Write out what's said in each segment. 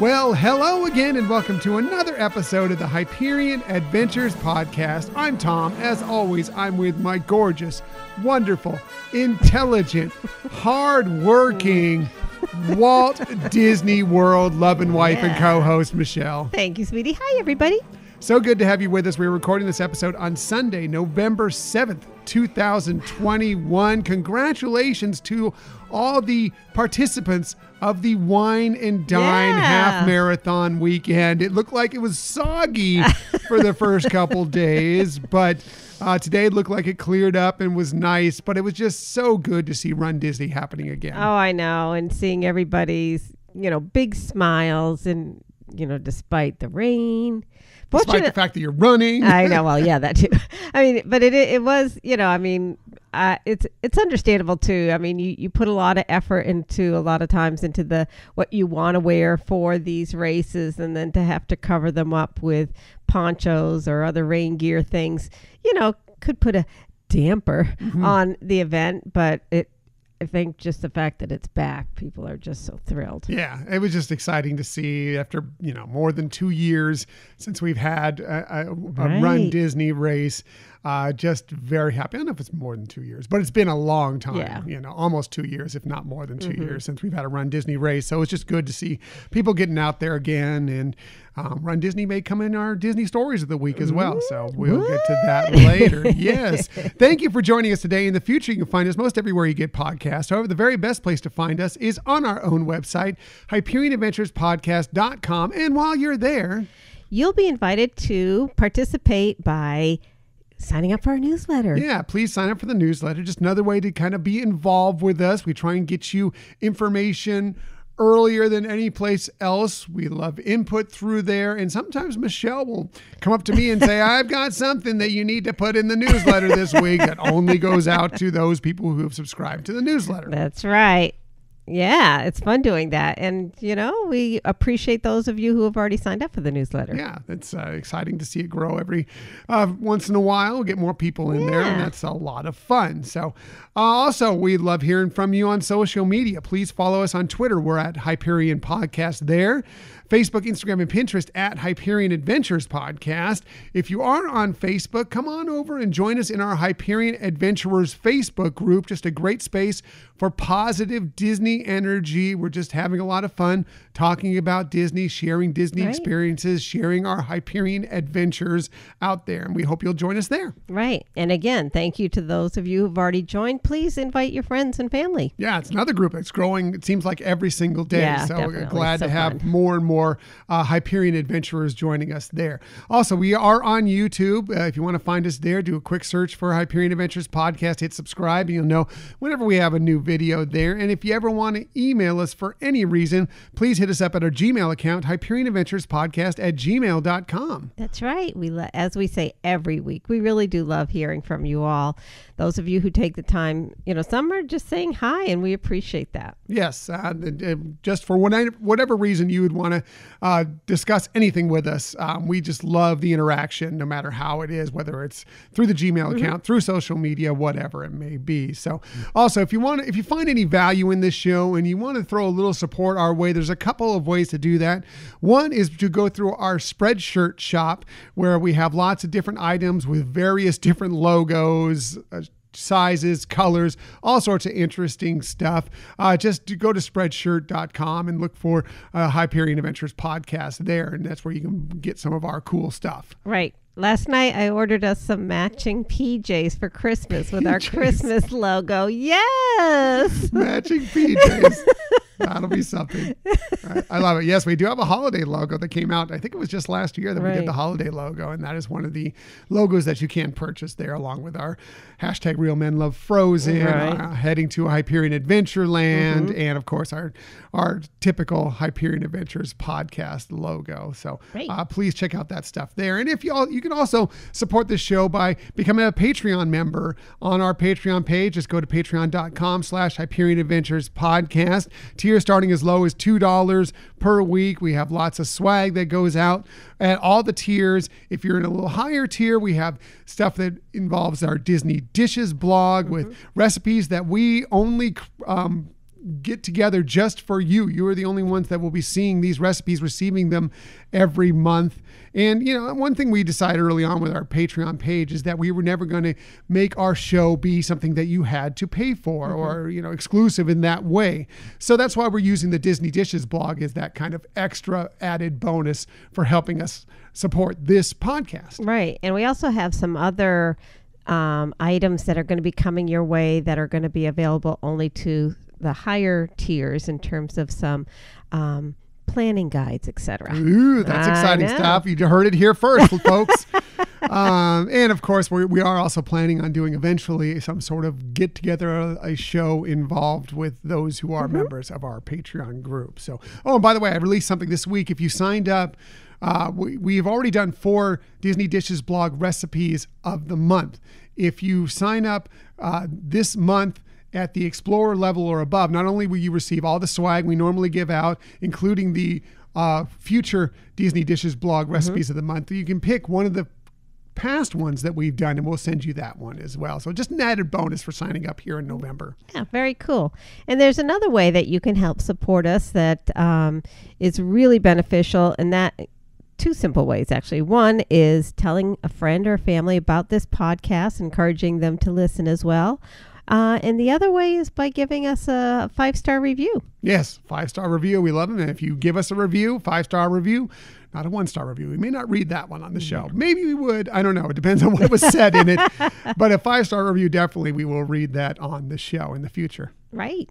Well, hello again and welcome to another episode of the Hyperion Adventures Podcast. I'm Tom. As always, I'm with my gorgeous, wonderful, intelligent, hardworking Walt Disney World loving wife and co-host, Michelle. Thank you, sweetie. Hi, everybody. So good to have you with us. We're recording this episode on Sunday, November 7th, 2021. Congratulations to all the participants of the Wine and Dine Half Marathon Weekend. It looked like it was soggy for the first couple days, but today it looked like it cleared up and was nice, but it was just so good to see Run Disney happening again. Oh, I know. And seeing everybody's, you know, big smiles and, you know, despite the rain. Despite the fact that you're running. I know. Well, yeah, that too. I mean, but it was, you know, I mean, it's understandable too. I mean, you put a lot of effort into the what you want to wear for these races, and then to have to cover them up with ponchos or other rain gear things, you know, could put a damper on the event, but I think just the fact that it's back, people are just so thrilled. Yeah, it was just exciting to see after, you know, more than 2 years since we've had a Run Disney race. Just very happy. I don't know if it's more than 2 years, but it's been a long time, you know, almost 2 years, if not more than two years since we've had a Run Disney race. So it's just good to see people getting out there again. And Run Disney may come in our Disney Stories of the Week as well. So we'll get to that later. Yes. Thank you for joining us today. In the future, you can find us most everywhere you get podcasts. However, the very best place to find us is on our own website, HyperionAdventuresPodcast.com. And while you're there, you'll be invited to participate by signing up for our newsletter. Yeah, please sign up for the newsletter. Just another way to kind of be involved with us. We try and get you information earlier than any place else. We love input through there. And sometimes Michelle will come up to me and say, I've got something that you need to put in the newsletter this week that only goes out to those people who have subscribed to the newsletter. That's right. Yeah, it's fun doing that. And, you know, we appreciate those of you who have already signed up for the newsletter. Yeah, it's exciting to see it grow every once in a while, get more people in there, and that's a lot of fun. So also, we love hearing from you on social media. Please follow us on Twitter. We're at Hyperion Podcast there. Facebook, Instagram, and Pinterest at Hyperion Adventures Podcast. If you are on Facebook, come on over and join us in our Hyperion Adventurers Facebook group. Just a great space for positive Disney energy. We're just having a lot of fun talking about Disney, sharing Disney experiences, sharing our Hyperion adventures out there. And we hope you'll join us there. Right. And again, thank you to those of you who've already joined. Please invite your friends and family. Yeah, it's another group. It's growing, it seems like, every single day. Yeah, so definitely. Glad to have more and more Hyperion adventurers joining us there. Also, we are on YouTube. If you want to find us there, do a quick search for Hyperion Adventures Podcast, hit subscribe, and you'll know whenever we have a new video there. And if you ever want to email us for any reason, please hit us up at our Gmail account, HyperionAdventuresPodcast@gmail.com. That's right. As we say every week, we really do love hearing from you all. Those of you who take the time, you know, some are just saying hi, and we appreciate that. Yes, just for whatever reason you would want to discuss anything with us. We just love the interaction, no matter how it is, whether it's through the Gmail account, through social media, whatever it may be. So also, if you find any value in this show and you want to throw a little support our way, there's a couple of ways to do that. One is to go through our Spreadshirt shop, where we have lots of different items with various different logos, sizes, colors, all sorts of interesting stuff. Just go to Spreadshirt.com and look for Hyperion Adventures Podcast there, and that's where you can get some of our cool stuff. Right. Last night, I ordered us some matching PJs for Christmas with our Christmas logo. Yes! Matching PJs. That'll be something. I love it. Yes, we do have a holiday logo that came out. I think it was just last year that we did the holiday logo, and that is one of the logos that you can purchase there, along with our #RealMenLoveFrozen, Heading to Hyperion Adventureland, and of course our typical Hyperion Adventures Podcast logo. So please check out that stuff there. And if you can also support this show by becoming a Patreon member on our Patreon page. Just go to patreon.com/HyperionAdventuresPodcast. Tier starting as low as $2 per week. We have lots of swag that goes out at all the tiers. If you're in a little higher tier, we have stuff that involves our Disney Dishes blog with recipes that we only get together just for you. You are the only ones that will be seeing these recipes, receiving them every month. And, you know, one thing we decided early on with our Patreon page is that we were never going to make our show be something that you had to pay for or, you know, exclusive in that way. So that's why we're using the Disney Dishes blog as that kind of extra added bonus for helping us support this podcast. Right. And we also have some other items that are going to be coming your way that are going to be available only to the higher tiers in terms of some planning guides, etc. Ooh, that's exciting stuff. You heard it here first, folks. And of course, we are also planning on doing eventually some sort of get together, a show involved with those who are members of our Patreon group. So, oh, and by the way, I released something this week. If you signed up, we've already done 4 Disney Dishes blog recipes of the month. If you sign up this month, at the Explorer level or above, not only will you receive all the swag we normally give out, including the future Disney Dishes blog recipes of the month, you can pick one of the past ones that we've done, and we'll send you that one as well. So just an added bonus for signing up here in November. Yeah, very cool. And there's another way that you can help support us that is really beneficial, and that 2 simple ways, actually. One is telling a friend or family about this podcast, encouraging them to listen as well. And the other way is by giving us a 5-star review. Yes, 5-star review. We love them. And if you give us a review, 5-star review, not a 1-star review. We may not read that one on the show. Maybe we would. I don't know. It depends on what was said in it. But a 5-star review, definitely we will read that on the show in the future. Right.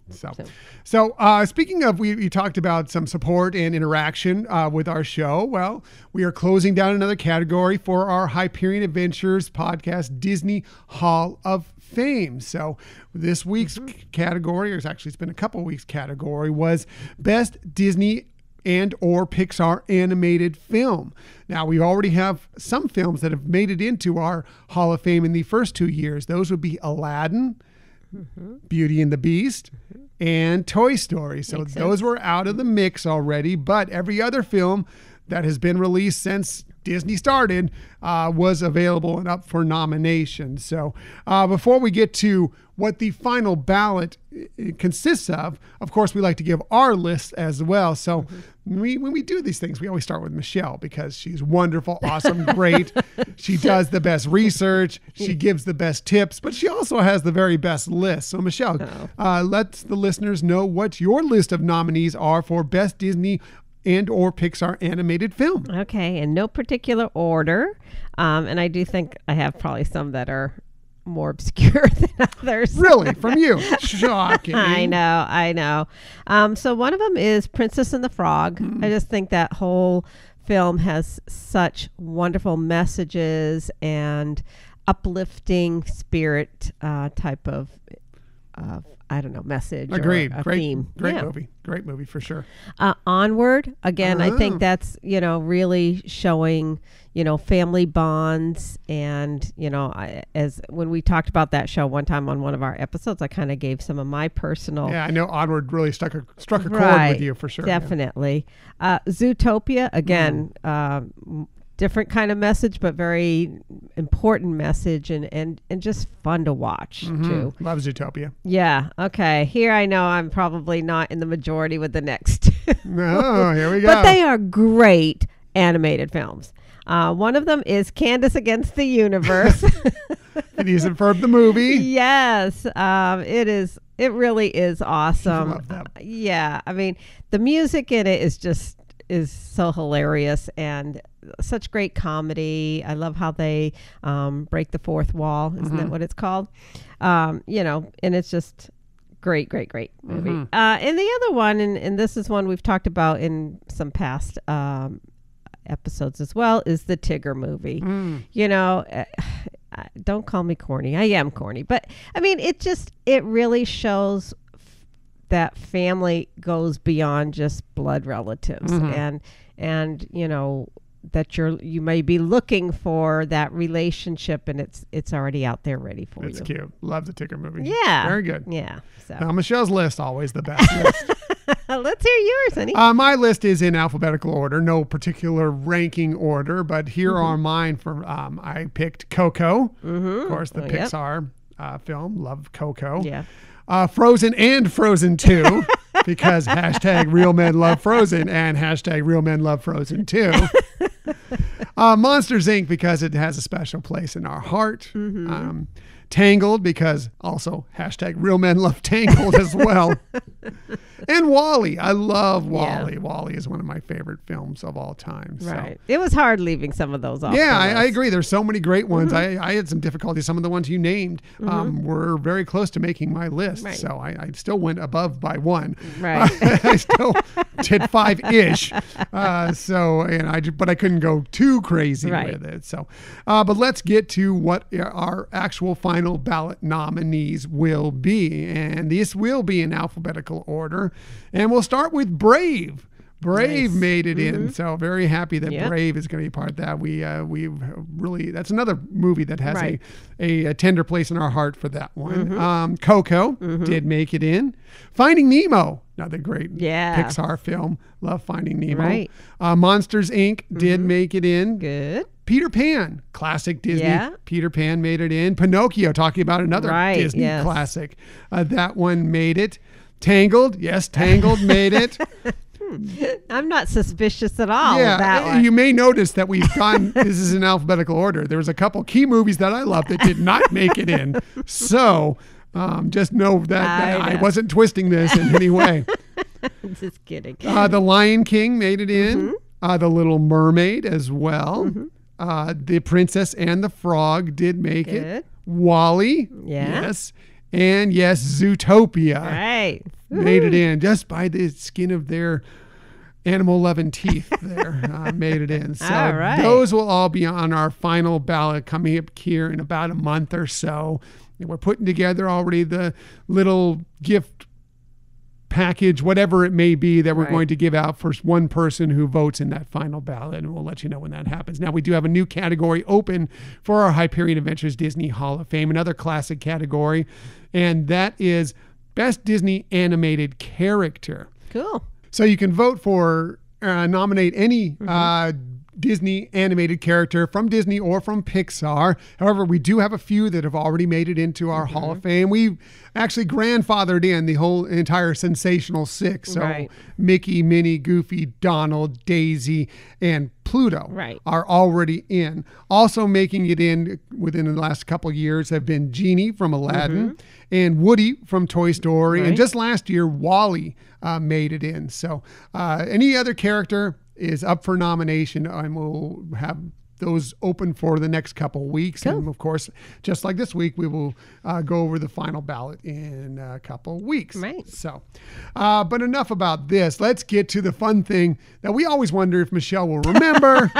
So speaking of, we talked about some support and interaction with our show. Well, we are closing down another category for our Hyperion Adventures podcast, Disney Hall of Fame. So this week's category, or actually it's been a couple weeks category, was Best Disney and or Pixar animated film. Now, we already have some films that have made it into our Hall of Fame in the first 2 years. Those would be Aladdin, Beauty and the Beast, and Toy Story. So those were out of the mix already, but every other film that has been released since Disney started was available and up for nomination. So before we get to what the final ballot consists of course, we like to give our list as well. So when we do these things, we always start with Michelle because she's wonderful, awesome, great. She does the best research. She gives the best tips, but she also has the very best list. So Michelle, let the listeners know what your list of nominees are for Best Disney and or Pixar animated film. Okay, in no particular order. And I do think I have probably some that are more obscure than others. Really? From you? Shocking. I know. So one of them is Princess and the Frog. I just think that whole film has such wonderful messages and uplifting spirit type of I don't know, message. Agreed. Or a theme. Great movie. Great movie for sure. Onward. Again, I think that's, you know, really showing, you know, family bonds. And, you know, as when we talked about that show one time on one of our episodes, I kind of gave some of my personal. Yeah, I know Onward really struck a chord with you for sure. Definitely. Yeah. Zootopia. Again, different kind of message, but very important message and just fun to watch too. Love Zootopia. Yeah. Okay. Here I know I'm probably not in the majority with the next two. No, here we go. But they are great animated films. One of them is Candace Against the Universe. It is from the movie. Yes. It really is awesome. I love that. Yeah. I mean, the music in it is so hilarious and such great comedy. I love how they break the fourth wall. Isn't that what it's called? You know, and it's just great movie. And the other one, and this is one we've talked about in some past episodes as well, is the Tigger movie. You know, don't call me corny. I am corny. But I mean, it really shows that family goes beyond just blood relatives and you know that you may be looking for that relationship and it's already out there ready for you. It's cute. Love the Tigger movie. Yeah. Very good. Yeah. So now Michelle's list, always the best list. Let's hear yours, honey. My list is in alphabetical order, no particular ranking order, but here are mine from I picked Coco. Of course, the Pixar film. Love Coco. Yeah. Frozen and Frozen 2, because hashtag real men love Frozen and hashtag real men love Frozen 2. Monsters, Inc., because it has a special place in our heart. Mm-hmm. Tangled, because also hashtag real men love Tangled as well. And Wall-E. I love Wall-E. Yeah. Wall-E is one of my favorite films of all time. Right. So. It was hard leaving some of those off. Yeah, I agree. There's so many great ones. Mm-hmm. I had some difficulty. Some of the ones you named were very close to making my list. Right. So I still went above by one. Right. I still did five-ish. But I couldn't go too crazy with it. So, but let's get to what our actual final ballot nominees will be. And these will be in alphabetical order. And we'll start with Brave. Brave made it in, so very happy that Brave is going to be part of that. We really, that's another movie that has a tender place in our heart for that one. Coco did make it in. Finding Nemo, another great Pixar film. Love Finding Nemo. Right. Monsters, Inc. did make it in. Good. Peter Pan, classic Disney. Yeah. Peter Pan made it in. Pinocchio, talking about another Disney classic. That one made it. Tangled, Tangled made it. I'm not suspicious at all of that one. You may notice that we've gone, this is in alphabetical order. There was a couple key movies that I love that did not make it in. So just know that I wasn't twisting this in any way. Just kidding. The Lion King made it in. The Little Mermaid as well. The Princess and the Frog did make it. Wall-E. Yeah. Yes. And yes, Zootopia made it in just by the skin of their animal-loving teeth there, made it in. So those will all be on our final ballot coming up here in about a month or so. And we're putting together already the little gift package, whatever it may be, that we're going to give out for one person who votes in that final ballot, and we'll let you know when that happens. Now, we do have a new category open for our Hyperion Adventures Disney Hall of Fame, another classic category, and that is Best Disney Animated Character. Cool. So you can vote for, nominate any Disney animated character from Disney or from Pixar. However, we do have a few that have already made it into our Hall of Fame. We actually grandfathered in the whole entire Sensational Six. So Mickey, Minnie, Goofy, Donald, Daisy, and Pluto are already in. Also making it in within the last couple of years have been Genie from Aladdin and Woody from Toy Story. And just last year, Wall-E made it in. So any other character is up for nomination, and we'll have those open for the next couple of weeks. Cool. And of course, just like this week, we will go over the final ballot in a couple of weeks. Right. So, but enough about this. Let's get to the fun thing that we always wonder if Michelle will remember.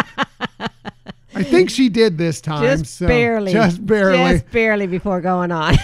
I think she did this time. Just barely. Just barely. Just barely before going on.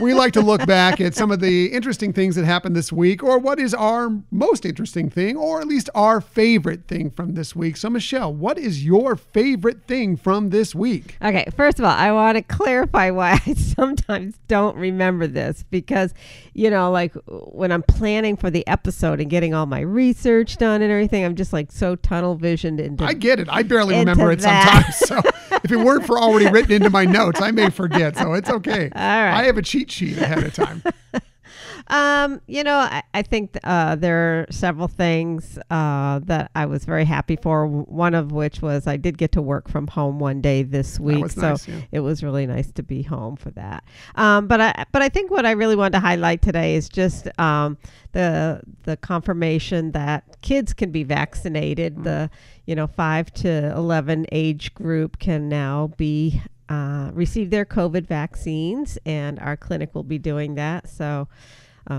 We like to look back at some of the interesting things that happened this week, or what is our most interesting thing, or at least our favorite thing from this week. So, Michelle, what is your favorite thing from this week? Okay, first of all, I want to clarify why I sometimes don't remember this, because, you know, like when I'm planning for the episode and getting all my research done and everything, I'm just like so tunnel visioned into I get it. I barely remember it sometimes. So if it weren't for already written into my notes, I may forget. So it's okay. All right. I have a cheat sheet ahead of time. You know, I think there are several things that I was very happy for. One of which was I did get to work from home one day this week. That was nice, so it was really nice to be home for that. But I think what I really wanted to highlight today is just the confirmation that kids can be vaccinated. The 5 to 11 age group can now be receive their COVID vaccines, and our clinic will be doing that. So a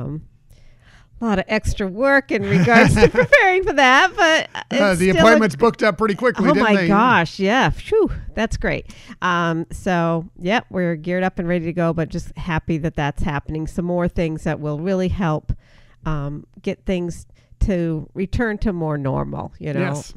lot of extra work in regards to preparing for that, but the appointments booked up pretty quickly. Oh my gosh. Yeah. Phew, that's great. So yeah, we're geared up and ready to go, but just happy that that's happening. Some more things that will really help get things to return to more normal,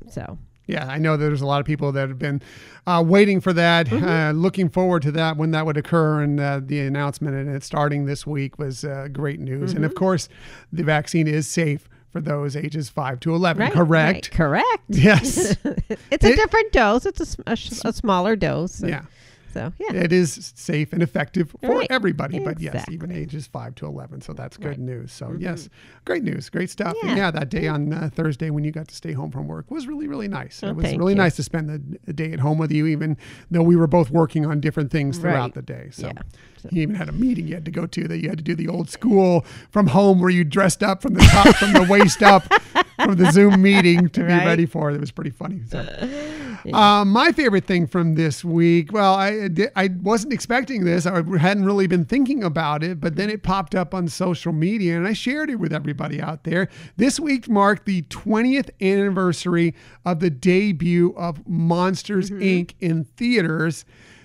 so. Yeah, I know there's a lot of people that have been waiting for that, looking forward to that, when that would occur, and the announcement and it starting this week was great news. And of course, the vaccine is safe for those ages 5 to 11, correct? Right, correct. Yes. It's a different dose. It's a smaller dose. Yeah. So yeah, it is safe and effective for everybody. Exactly. But yes, even ages 5 to 11. So that's good news. So yes, great news, great stuff. Yeah. And yeah, that day on Thursday when you got to stay home from work was really, really nice. Oh, it was really nice to spend the day at home with you, even though we were both working on different things throughout the day. So, you even had a meeting you had to go to that you had to do the old school from home where you dressed up from the top, from the waist up, from the Zoom meeting to be ready for it. It was pretty funny. So. My favorite thing from this week, well, I wasn't expecting this. I hadn't really been thinking about it, but then it popped up on social media and I shared it with everybody out there. This week marked the 20th anniversary of the debut of Monsters, Inc. in theaters.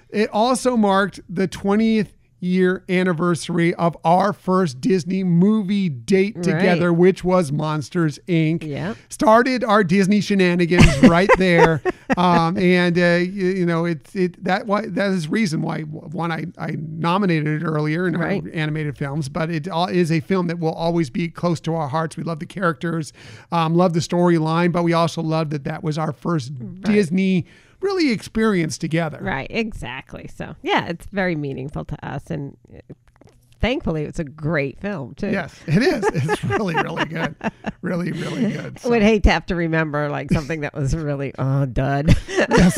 It also marked the 20th year anniversary of our first Disney movie date together, which was Monsters, Inc. Started our Disney shenanigans right there. And you know, that is reason why one, I nominated it earlier in our animated films, but it is a film that will always be close to our hearts. We love the characters, love the storyline, but we also love that that was our first Disney really experience together. Right, exactly. So yeah, it's very meaningful to us, and thankfully it's a great film too. Yes, it is. It's really, really good. Really, really good. So. I would hate to have to remember like something that was really dud. Yes.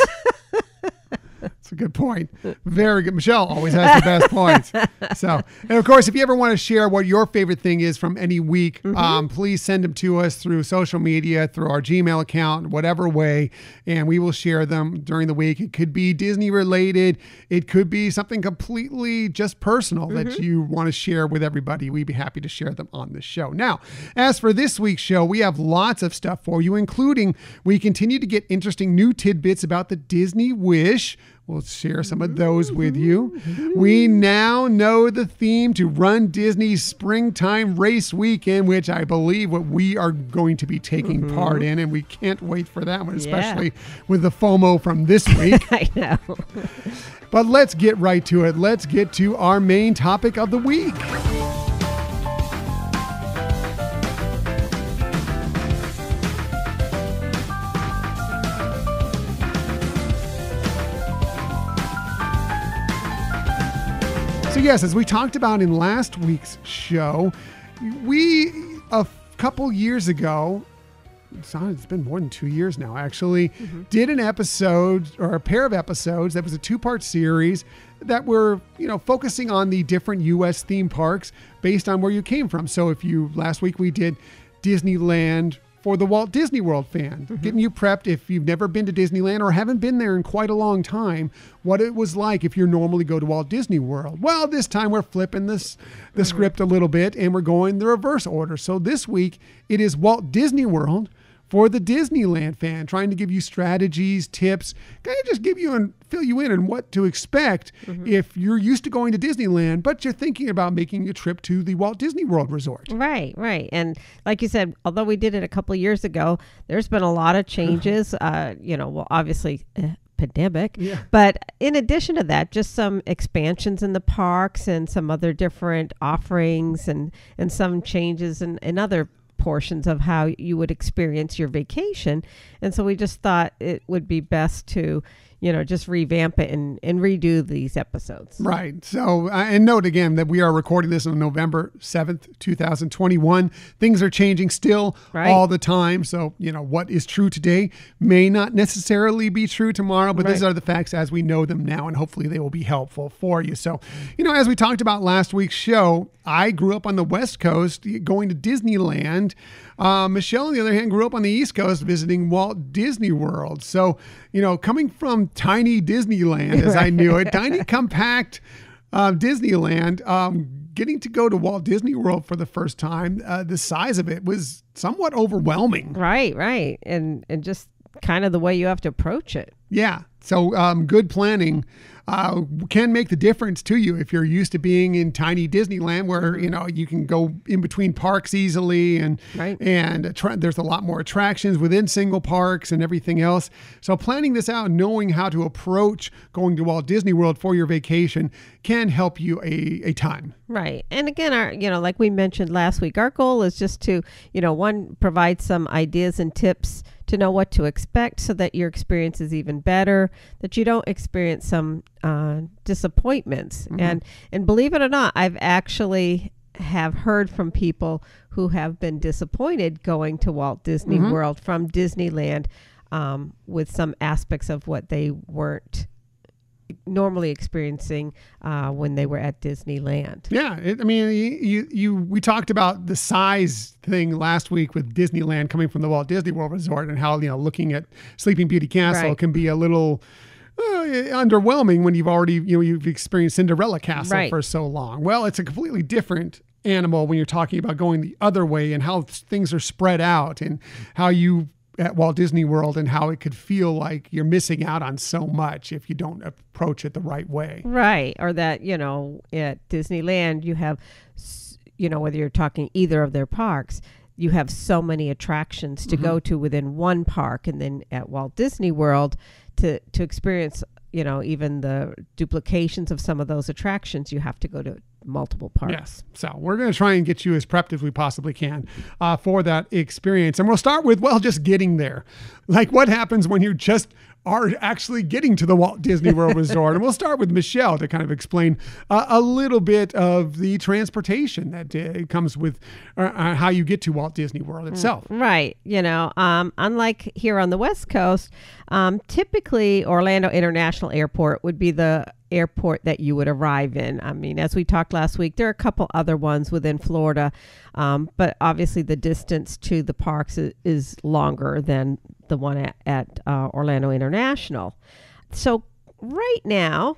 That's a good point. Very good. Michelle always has the best points. So, and of course, if you ever want to share what your favorite thing is from any week, please send them to us through social media, through our Gmail account, whatever way, and we will share them during the week. It could be Disney related. It could be something completely just personal that you want to share with everybody. We'd be happy to share them on the show. Now, as for this week's show, we have lots of stuff for you, including we continue to get interesting new tidbits about the Disney Wish. We'll share some of those with you. We now know the theme to Run Disney's Springtime Race Weekend, which I believe what we are going to be taking part in, and we can't wait for that one, especially with the FOMO from this week. I know. But let's get right to it. Let's get to our main topic of the week. So yes, as we talked about in last week's show, we, a couple years ago, it's been more than 2 years now actually, did an episode or a pair of episodes that was a two-part series that were, you know, focusing on the different U.S. theme parks based on where you came from. So if you, last week we did Disneyland for the Walt Disney World fan, getting you prepped if you've never been to Disneyland or haven't been there in quite a long time, what it was like if you normally go to Walt Disney World. Well, this time we're flipping the script a little bit and we're going the reverse order. So this week it is Walt Disney World for the Disneyland fan, trying to give you strategies, tips, kind of just give you and fill you in on what to expect if you're used to going to Disneyland, but you're thinking about making a trip to the Walt Disney World Resort. Right, right. And like you said, although we did it a couple of years ago, there's been a lot of changes, you know, well, obviously pandemic, but in addition to that, just some expansions in the parks and some other different offerings and some changes in other portions of how you would experience your vacation. And so we just thought it would be best to, you know, just revamp it and redo these episodes. Right. So, and note again that we are recording this on November 7th, 2021. Things are changing still all the time. So, you know, what is true today may not necessarily be true tomorrow, but these are the facts as we know them now, and hopefully they will be helpful for you. So, you know, as we talked about last week's show, I grew up on the West Coast going to Disneyland. Michelle, on the other hand, grew up on the East Coast visiting Walt Disney World. So, you know, coming from tiny Disneyland, as I knew it, tiny compact Disneyland, getting to go to Walt Disney World for the first time, the size of it was somewhat overwhelming. Right, right. And just kind of the way you have to approach it. Yeah. So good planning can make the difference to you if you're used to being in tiny Disneyland where, you know, you can go in between parks easily and there's a lot more attractions within single parks and everything else. So planning this out, knowing how to approach going to Walt Disney World for your vacation can help you a ton. Right. And again, our, you know, like we mentioned last week, our goal is just to, you know, one, provide some ideas and tips to know what to expect so that your experience is even better, that you don't experience some disappointments. Mm-hmm. And believe it or not, I've actually have heard from people who have been disappointed going to Walt Disney mm-hmm. World from Disneyland with some aspects of what they weren't normally experiencing when they were at Disneyland. Yeah, I mean, we talked about the size thing last week with Disneyland coming from the Walt Disney World Resort and how, you know, looking at Sleeping Beauty Castle right. can be a little underwhelming when you've already, you know, you've experienced Cinderella Castle right. for so long. Well, it's a completely different animal when you're talking about going the other way and how things are spread out and how you at Walt Disney World and how it could feel like you're missing out on so much if you don't approach it the right way. Right. Or that, you know, at Disneyland, you have, you know, whether you're talking either of their parks, you have so many attractions to mm-hmm. go to within one park. And then at Walt Disney World to experience, you know, even the duplications of some of those attractions, you have to go to multiple parts. Yes. So we're going to try and get you as prepped as we possibly can for that experience. And we'll start with, well, just getting there. Like what happens when you just are actually getting to the Walt Disney World Resort. And we'll start with Michelle to kind of explain a little bit of the transportation that comes with how you get to Walt Disney World itself. Right. You know, unlike here on the West Coast, typically Orlando International Airport would be the airport that you would arrive in. I mean, as we talked last week, there are a couple other ones within Florida, but obviously the distance to the parks is longer than the one at Orlando International. So right now,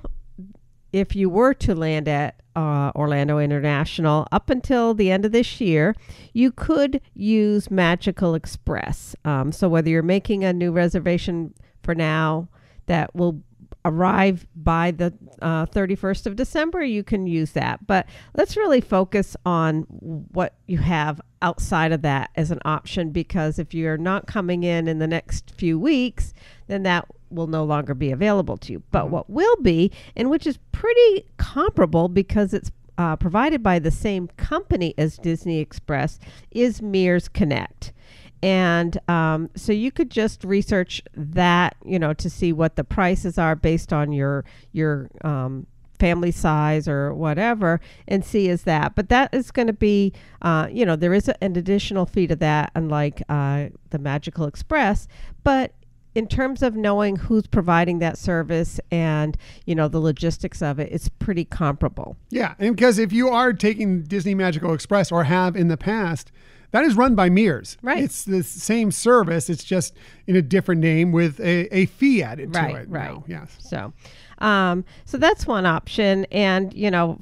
if you were to land at Orlando International, up until the end of this year, you could use Magical Express. So whether you're making a new reservation for now that will arrive by the 31st of December, you can use that. But let's really focus on what you have outside of that as an option, because if you're not coming in the next few weeks, then that will no longer be available to you. But what will be, and which is pretty comparable because it's provided by the same company as Disney Express, is Mears Connect. And so you could just research that, you know, to see what the prices are based on your family size or whatever, and see is that. But that is going to be, you know, there is an additional fee to that, unlike the Magical Express. But in terms of knowing who's providing that service and, you know, the logistics of it, it's pretty comparable. Yeah, and because if you are taking Disney Magical Express or have in the past, that is run by Mears. Right. It's the same service. It's just in a different name with a fee added to it. Right. Now. Yes. So, so that's one option. And, you know,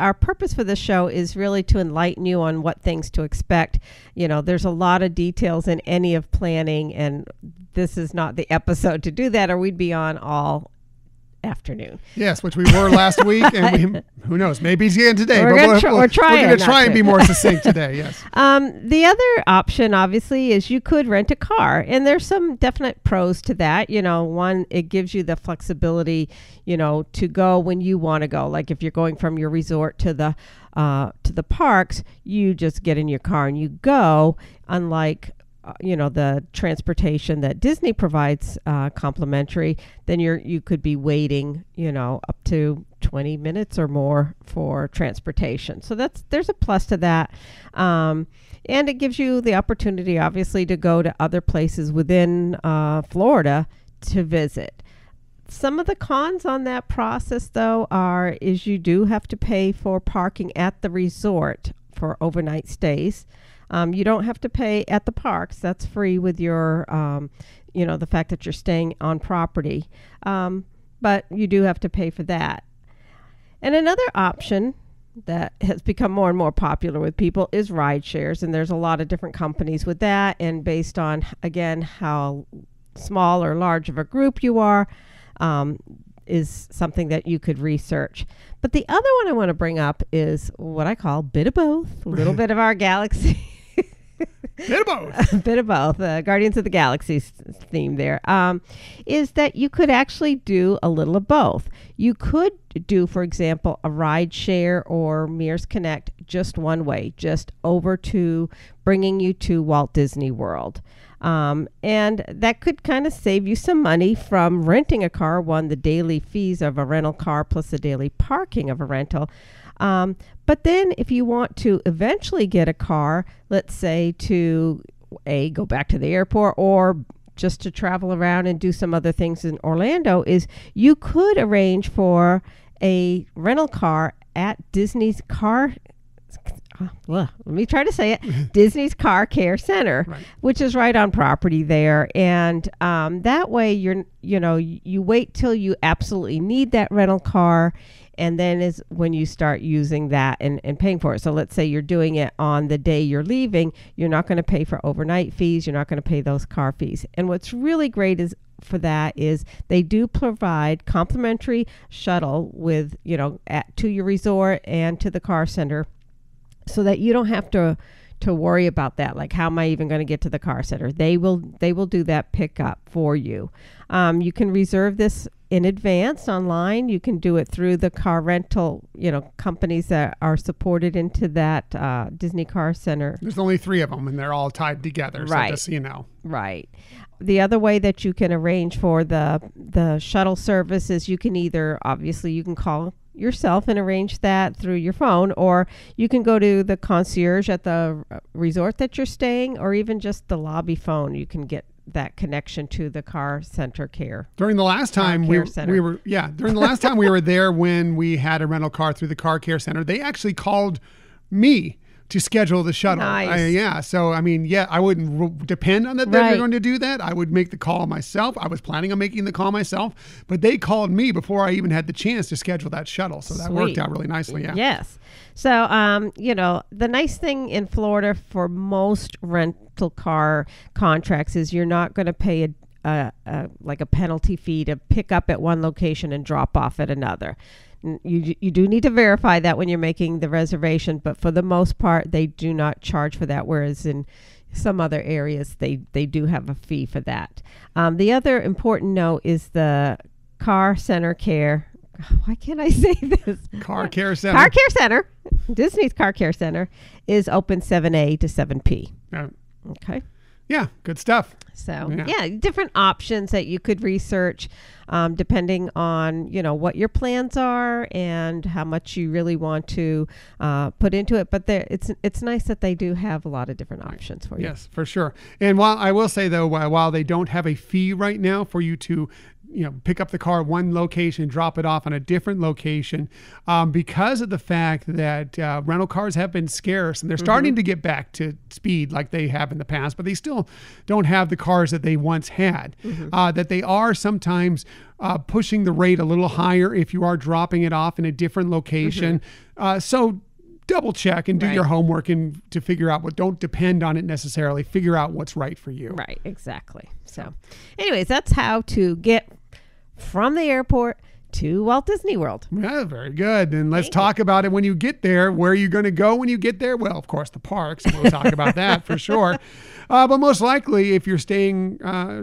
our purpose for this show is really to enlighten you on what things to expect. You know, there's a lot of details in any of planning, and this is not the episode to do that, or we'd be on all afternoon. Yes, which we were last week, and who knows, maybe it's again today. We're going to try and be more succinct today. Yes. The other option, obviously, is you could rent a car, and there's some definite pros to that. You know, one, it gives you the flexibility, you know, to go when you want to go. Like if you're going from your resort to the parks, you just get in your car and you go. Unlike you know, the transportation that Disney provides complimentary, then you could be waiting, you know, up to 20 minutes or more for transportation. So there's a plus to that. And it gives you the opportunity, obviously, to go to other places within Florida to visit. Some of the cons on that process, though, is you do have to pay for parking at the resort for overnight stays. You don't have to pay at the parks. That's free with your, you know, the fact that you're staying on property. But you do have to pay for that. And another option that has become more and more popular with people is ride shares. And there's a lot of different companies with that. And based on, again, how small or large of a group you are, is something that you could research. But the other one I want to bring up is what I call bit of both, a little bit of our galaxy. Bit of both. Bit of both. Guardians of the Galaxy theme there. Is that you could actually do a little of both. You could do, for example, a ride share or Mears Connect just one way, just over to bringing you to Walt Disney World. And that could kind of save you some money from renting a car, one, the daily fees of a rental car plus the daily parking of a rental. But then if you want to eventually get a car, let's say to A, go back to the airport, or just to travel around and do some other things in Orlando, is you could arrange for a rental car at Disney's Car Disney's Car Care Center, right, which is right on property there. And that way you wait till you absolutely need that rental car, and then is when you start using that and paying for it. So let's say you're doing it on the day you're leaving, you're not going to pay for overnight fees, you're not going to pay those car fees. And what's really great is for that is they do provide complimentary shuttle with, to your resort and to the car center, so that you don't have to worry about that. Like, how am I even going to get to the car center? They will do that pickup for you. You can reserve this in advance online. You can do it through the car rental, companies that are supported into that Disney Car Center. There's only 3 of them, and they're all tied together. Right. So just so you know. Right. The other way that you can arrange for the shuttle service is you can either, obviously, you can call yourself and arrange that through your phone, or you can go to the concierge at the resort that you're staying, or even just the lobby phone. You can get that connection to the car center care. During the last time we were there, when we had a rental car through the car care center, they actually called me to schedule the shuttle. Nice. I wouldn't depend on that they're going to do that. I would make the call myself. I was planning on making the call myself, but they called me before I even had the chance to schedule that shuttle. So that worked out really nicely. Yeah. Yes. So, the nice thing in Florida for most rental car contracts is you're not going to pay a penalty fee to pick up at one location and drop off at another. You do need to verify that when you're making the reservation, but for the most part, they do not charge for that, whereas in some other areas, they do have a fee for that. The other important note is the car center care. Why can't I say this? Car Care Center. Car Care Center. Disney's Car Care Center is open 7A to 7P. Okay. Yeah, good stuff. So, yeah, different options that you could research depending on, what your plans are and how much you really want to put into it. But it's nice that they do have a lot of different options for you. Yes, for sure. And while I will say, though, while they don't have a fee right now for you to pick up the car at one location, drop it off on a different location, because of the fact that rental cars have been scarce, and they're starting to get back to speed like they have in the past, but they still don't have the cars that they once had, that they are sometimes pushing the rate a little higher if you are dropping it off in a different location. So double check and do your homework and to figure out what, don't depend on it necessarily. Figure out what's right for you. Right, exactly. So anyways, that's how to get from the airport to Walt Disney World. Yeah, very good. And let's talk about it when you get there. Where are you going to go when you get there? Well, of course, the parks. We'll talk about that for sure. But most likely, if you're staying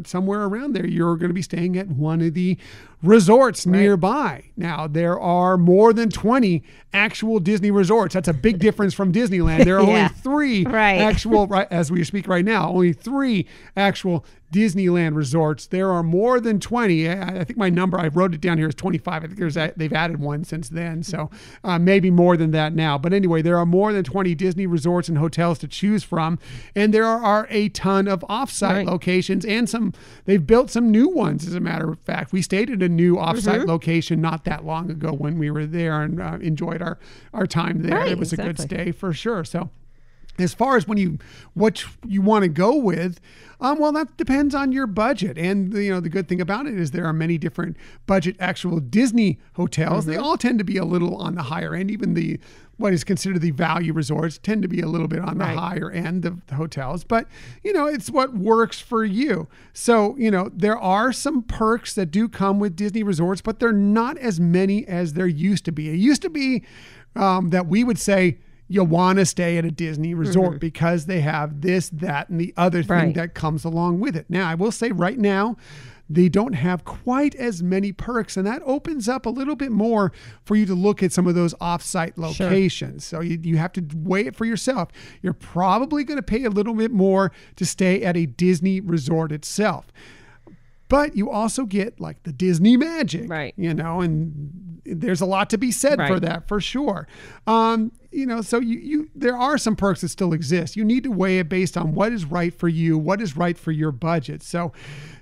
somewhere around there, you're going to be staying at one of the resorts nearby. Now, there are more than 20 actual Disney resorts. That's a big difference from Disneyland. There are only 3 actual, as we speak right now, only 3 actual Disneyland resorts. There are more than 20. I think my number, I wrote it down here, is 25. I think they've added one since then, so maybe more than that now. But anyway, there are more than 20 Disney resorts and hotels to choose from, and there are a ton of offsite locations, and they've built some new ones, as a matter of fact. We stayed at a new offsite location not that long ago when we were there, and enjoyed our time there. It was a good stay for sure. So as far as what you want to go with, well, that depends on your budget. And the good thing about it is there are many different budget actual Disney hotels. They all tend to be a little on the higher end. Even what is considered the value resorts tend to be a little bit on the higher end of the hotels, but it's what works for you. So, there are some perks that do come with Disney resorts, but they're not as many as there used to be. It used to be that we would say, you want to stay at a Disney resort because they have this, that, and the other thing that comes along with it. Now, I will say right now, they don't have quite as many perks, and that opens up a little bit more for you to look at some of those off-site locations. Sure. So you have to weigh it for yourself. You're probably going to pay a little bit more to stay at a Disney resort itself. But you also get like the Disney magic, right? You know, and there's a lot to be said for that, for sure. You know, so there are some perks that still exist. You need to weigh it based on what is right for you, what is right for your budget. So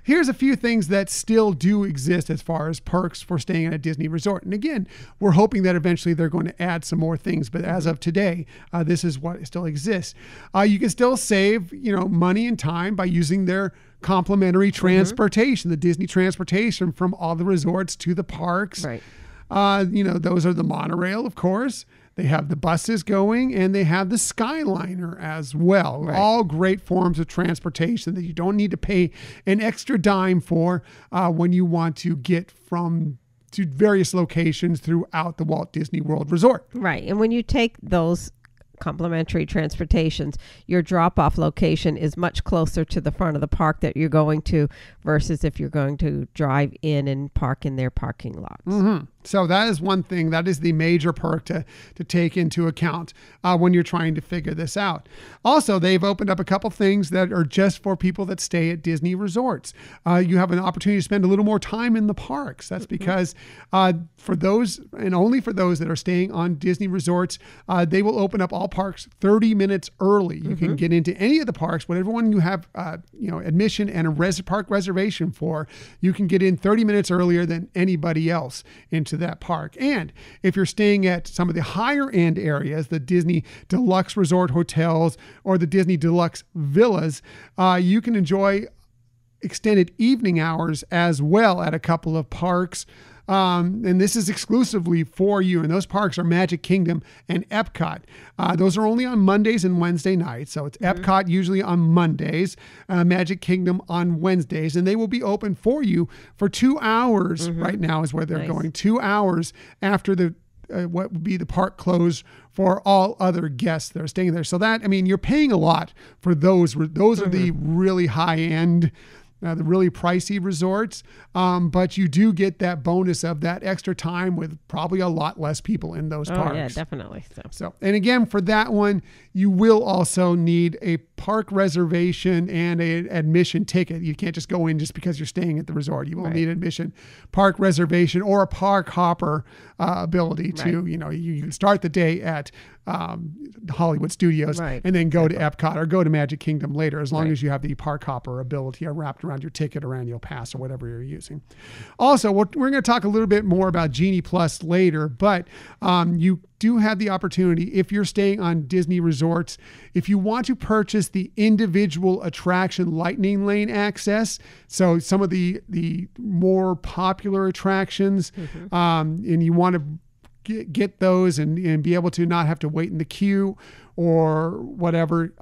here's a few things that still do exist as far as perks for staying at a Disney resort. And again, we're hoping that eventually they're going to add some more things. But as of today, this is what still exists. You can still save, you know, money and time by using their complimentary transportation, the Disney transportation from all the resorts to the parks. Right. You know, those are the monorail, of course. They have the buses going, and they have the Skyliner as well. Right. All great forms of transportation that you don't need to pay an extra dime for when you want to get from to various locations throughout the Walt Disney World Resort. Right. And when you take those complimentary transportations, your drop-off location is much closer to the front of the park that you're going to versus if you're going to drive in and park in their parking lots. Mm-hmm. So that is one thing. That is the major perk to take into account when you're trying to figure this out. Also, they've opened up a couple things that are just for people that stay at Disney resorts. You have an opportunity to spend a little more time in the parks. That's because for those, and only for those that are staying on Disney resorts, they will open up all parks 30 minutes early. You can get into any of the parks, whatever one you have you know, admission and a park reservation for, you can get in 30 minutes earlier than anybody else into that park. And if you're staying at some of the higher end areas, the Disney Deluxe Resort Hotels or the Disney Deluxe Villas, you can enjoy extended evening hours as well at a couple of parks. And this is exclusively for you. And those parks are Magic Kingdom and Epcot. Those are only on Mondays and Wednesday nights. So it's Epcot usually on Mondays, Magic Kingdom on Wednesdays. And they will be open for you for 2 hours right now is where they're going. 2 hours after the what would be the park closed for all other guests that are staying there. So that, I mean, you're paying a lot for those. Those are the really high-end, the really pricey resorts, but you do get that bonus of that extra time with probably a lot less people in those parks. Yeah, definitely. So, and again, for that one, you will also need a park reservation and an admission ticket. You can't just go in just because you're staying at the resort. You will need admission, park reservation, or a park hopper ability to, you know, you can start the day at Hollywood Studios and then go to Epcot or go to Magic Kingdom later, as long as you have the park hopper ability wrapped around your ticket, around your pass, or whatever you're using. Also, we're going to talk a little bit more about Genie Plus later, but you do have the opportunity, if you're staying on Disney resorts, if you want to purchase the individual attraction Lightning Lane access, so some of the more popular attractions, and you want to get those and be able to not have to wait in the queue or whatever,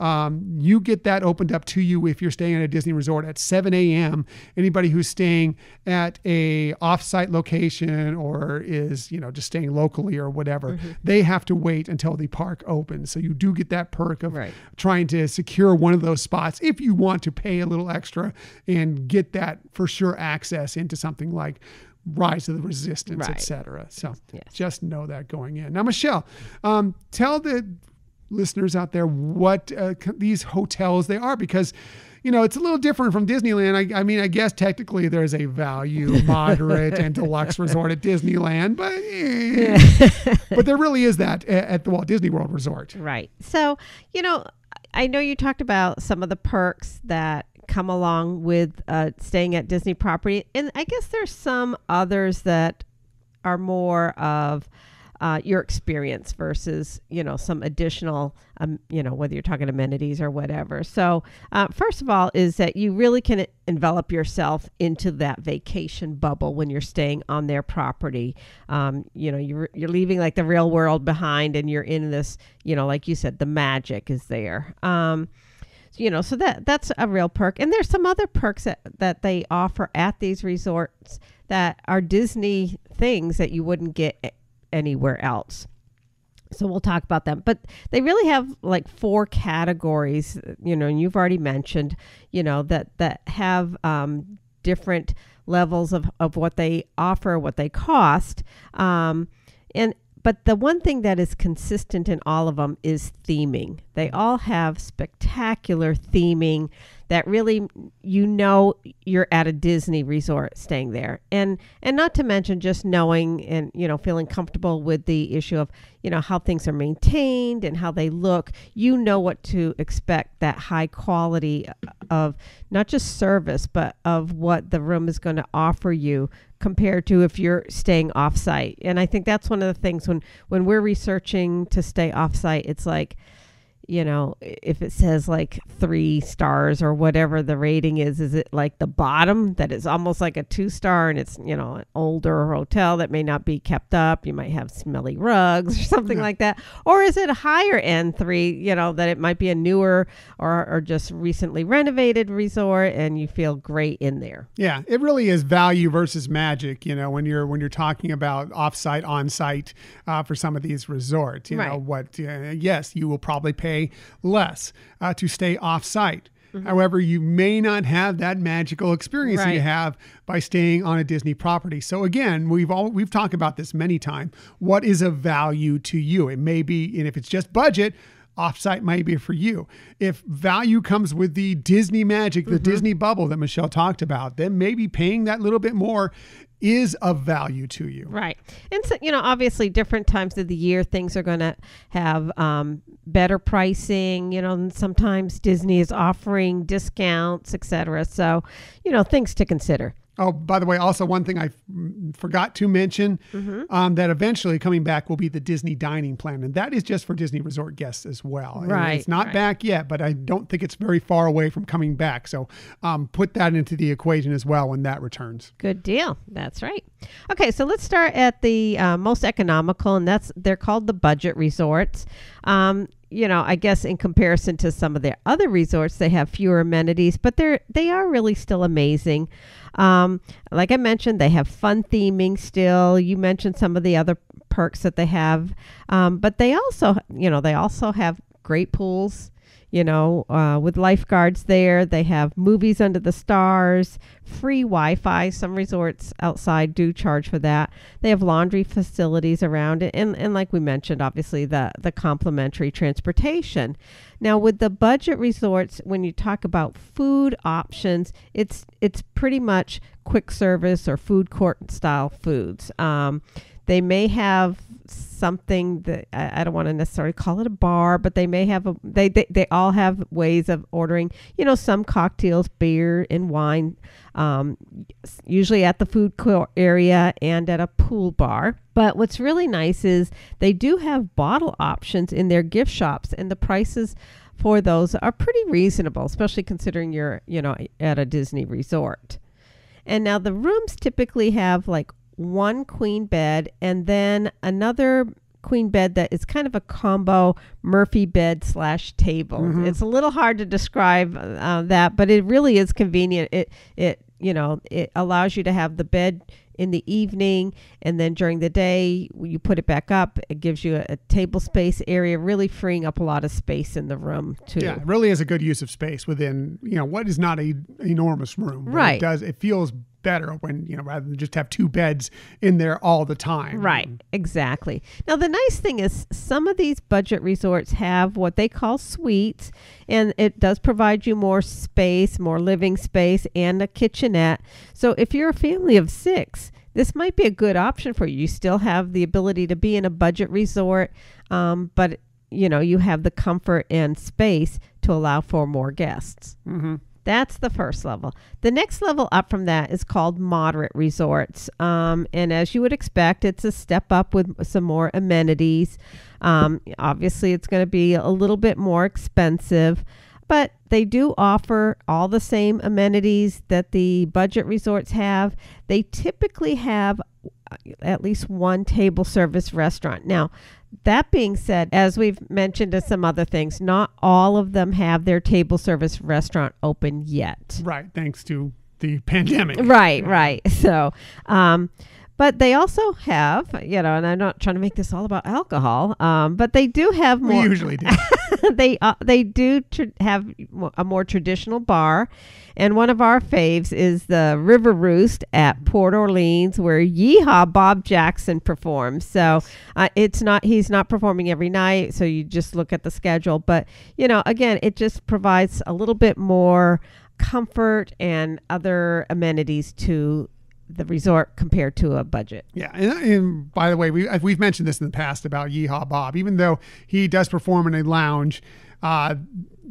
you get that opened up to you if you're staying at a Disney resort at 7 a.m. Anybody who's staying at a off-site location or is, you know, just staying locally or whatever, they have to wait until the park opens. So you do get that perk of trying to secure one of those spots if you want to pay a little extra and get that for sure access into something like Rise of the Resistance, etc. So just know that going in. Now, Michelle, tell the listeners out there what these hotels they are, because, you know, it's a little different from Disneyland. I mean, I guess technically there's a value, moderate, and deluxe resort at Disneyland, but but there really is that at the Walt Disney World Resort. Right. So, you know, I know you talked about some of the perks that come along with staying at Disney property. And I guess there's some others that are more of your experience versus, you know, some additional, you know, whether you're talking amenities or whatever. So first of all is that you really can envelop yourself into that vacation bubble when you're staying on their property. You know, you're leaving like the real world behind and you're in this, you know, like you said, the magic is there. You know, so that's a real perk. And there's some other perks that they offer at these resorts that are Disney things that you wouldn't get anywhere else. So we'll talk about them. But they really have like 4 categories, you know, and you've already mentioned, you know, that have different levels of what they offer, what they cost. But the one thing that is consistent in all of them is theming. They all have spectacular theming that really, you know, you're at a Disney resort staying there. And not to mention just knowing and, you know, feeling comfortable with the issue of, you know, how things are maintained and how they look. You know what to expect, that high quality of not just service, but of what the room is going to offer you compared to if you're staying offsite. And I think that's one of the things when we're researching to stay offsite, it's like, you know, if it says like 3 stars or whatever the rating is it like the bottom that is almost like a 2-star and it's, you know, an older hotel that may not be kept up. You might have smelly rugs or something like that. Or is it a higher end 3, you know, that it might be a newer or just recently renovated resort and you feel great in there. Yeah, it really is value versus magic, you know, when you're talking about offsite, onsite for some of these resorts, you right. know, what, yes, you will probably pay less to stay off-site. Mm-hmm. However, you may not have that magical experience right. you have by staying on a Disney property. So again, we've talked about this many times. What is a value to you? It may be, and if it's just budget, offsite might be for you. If value comes with the Disney magic, the mm-hmm. Disney bubble that Michelle talked about, then maybe paying that little bit more is of value to you. Right. And so, you know, obviously different times of the year, things are going to have better pricing, you know, and sometimes Disney is offering discounts, etc. So, you know, things to consider. Oh, by the way, also one thing I forgot to mention mm-hmm. That eventually coming back will be the Disney dining plan. And that is just for Disney resort guests as well. Right. And it's not right. back yet, but I don't think it's very far away from coming back. So put that into the equation as well when that returns. Good deal. That's right. Okay, so let's start at the most economical, and they're called the budget resorts. You know, I guess in comparison to some of their other resorts, they have fewer amenities, but they are really still amazing. Like I mentioned, they have fun theming still. You mentioned some of the other perks that they have, but they also have great pools, you know, with lifeguards there. They have movies under the stars, free Wi-Fi. Some resorts outside do charge for that. They have laundry facilities around it. And like we mentioned, obviously the complimentary transportation. Now with the budget resorts, when you talk about food options, it's pretty much quick service or food court style foods. They may have something that I don't want to necessarily call it a bar, but they may have they all have ways of ordering, you know, some cocktails, beer and wine, usually at the food court area and at a pool bar. But what's really nice is they do have bottle options in their gift shops, and the prices for those are pretty reasonable, especially considering you're, you know, at a Disney resort. And now the rooms typically have like one queen bed and then another queen bed that is kind of a combo Murphy bed / table. Mm-hmm. It's a little hard to describe that, but it really is convenient. It you know, it allows you to have the bed in the evening, and then during the day you put it back up. It gives you a table space area, really freeing up a lot of space in the room too. Yeah, it really is a good use of space within, you know, what is not an enormous room. Right. It feels better when, you know, rather than just have 2 beds in there all the time. Right, exactly. Now the nice thing is some of these budget resorts have what they call suites, and it does provide you more space, more living space, and a kitchenette. So if you're a family of 6, this might be a good option for you. You still have the ability to be in a budget resort, but you know, you have the comfort and space to allow for more guests. Mm-hmm. That's the first level. The next level up from that is called moderate resorts. And as you would expect, it's a step up with some more amenities. Obviously, it's going to be a little bit more expensive, but they do offer all the same amenities that the budget resorts have. They typically have at least one table service restaurant. Now, that being said, as we've mentioned to some other things, not all of them have their table service restaurant open yet. Right, thanks to the pandemic. Right, right. So, but they also have, you know, and I'm not trying to make this all about alcohol, but they do have more. We usually do. They do have a more traditional bar, and one of our faves is the River Roost at Port Orleans, where Yeehaw Bob Jackson performs. So he's not performing every night, so you just look at the schedule. But you know, again, it just provides a little bit more comfort and other amenities to the resort compared to a budget. Yeah, and by the way, we've mentioned this in the past about Yeehaw Bob. Even though he does perform in a lounge,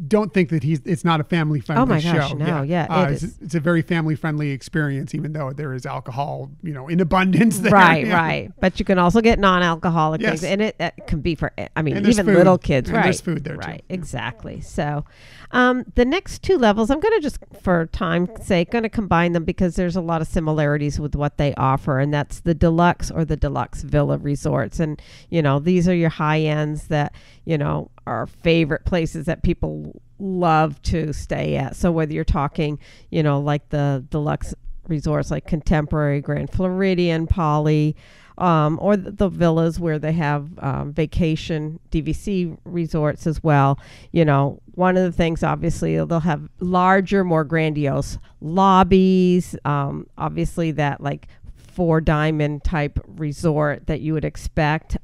don't think that it's not a family friendly show. Oh my gosh, show. No, yeah, it is. It's a very family friendly experience, even though there is alcohol, you know, in abundance there. Right, yeah. Right. But you can also get non-alcoholic things, and it can be for, I mean, even food. Little kids. And right, there's food there too. Right, exactly. So, the next two levels, I'm going to just, for time's sake, going to combine them because there's a lot of similarities with what they offer, and that's the deluxe or the deluxe villa resorts, and you know, these are your high ends that you know are favorite places that people love to stay at. So whether you're talking, you know, like the deluxe resorts like Contemporary, Grand Floridian, Poly, or the villas where they have vacation DVC resorts as well. You know, one of the things, obviously, they'll have larger, more grandiose lobbies, obviously that like Four Diamond type resort that you would expect.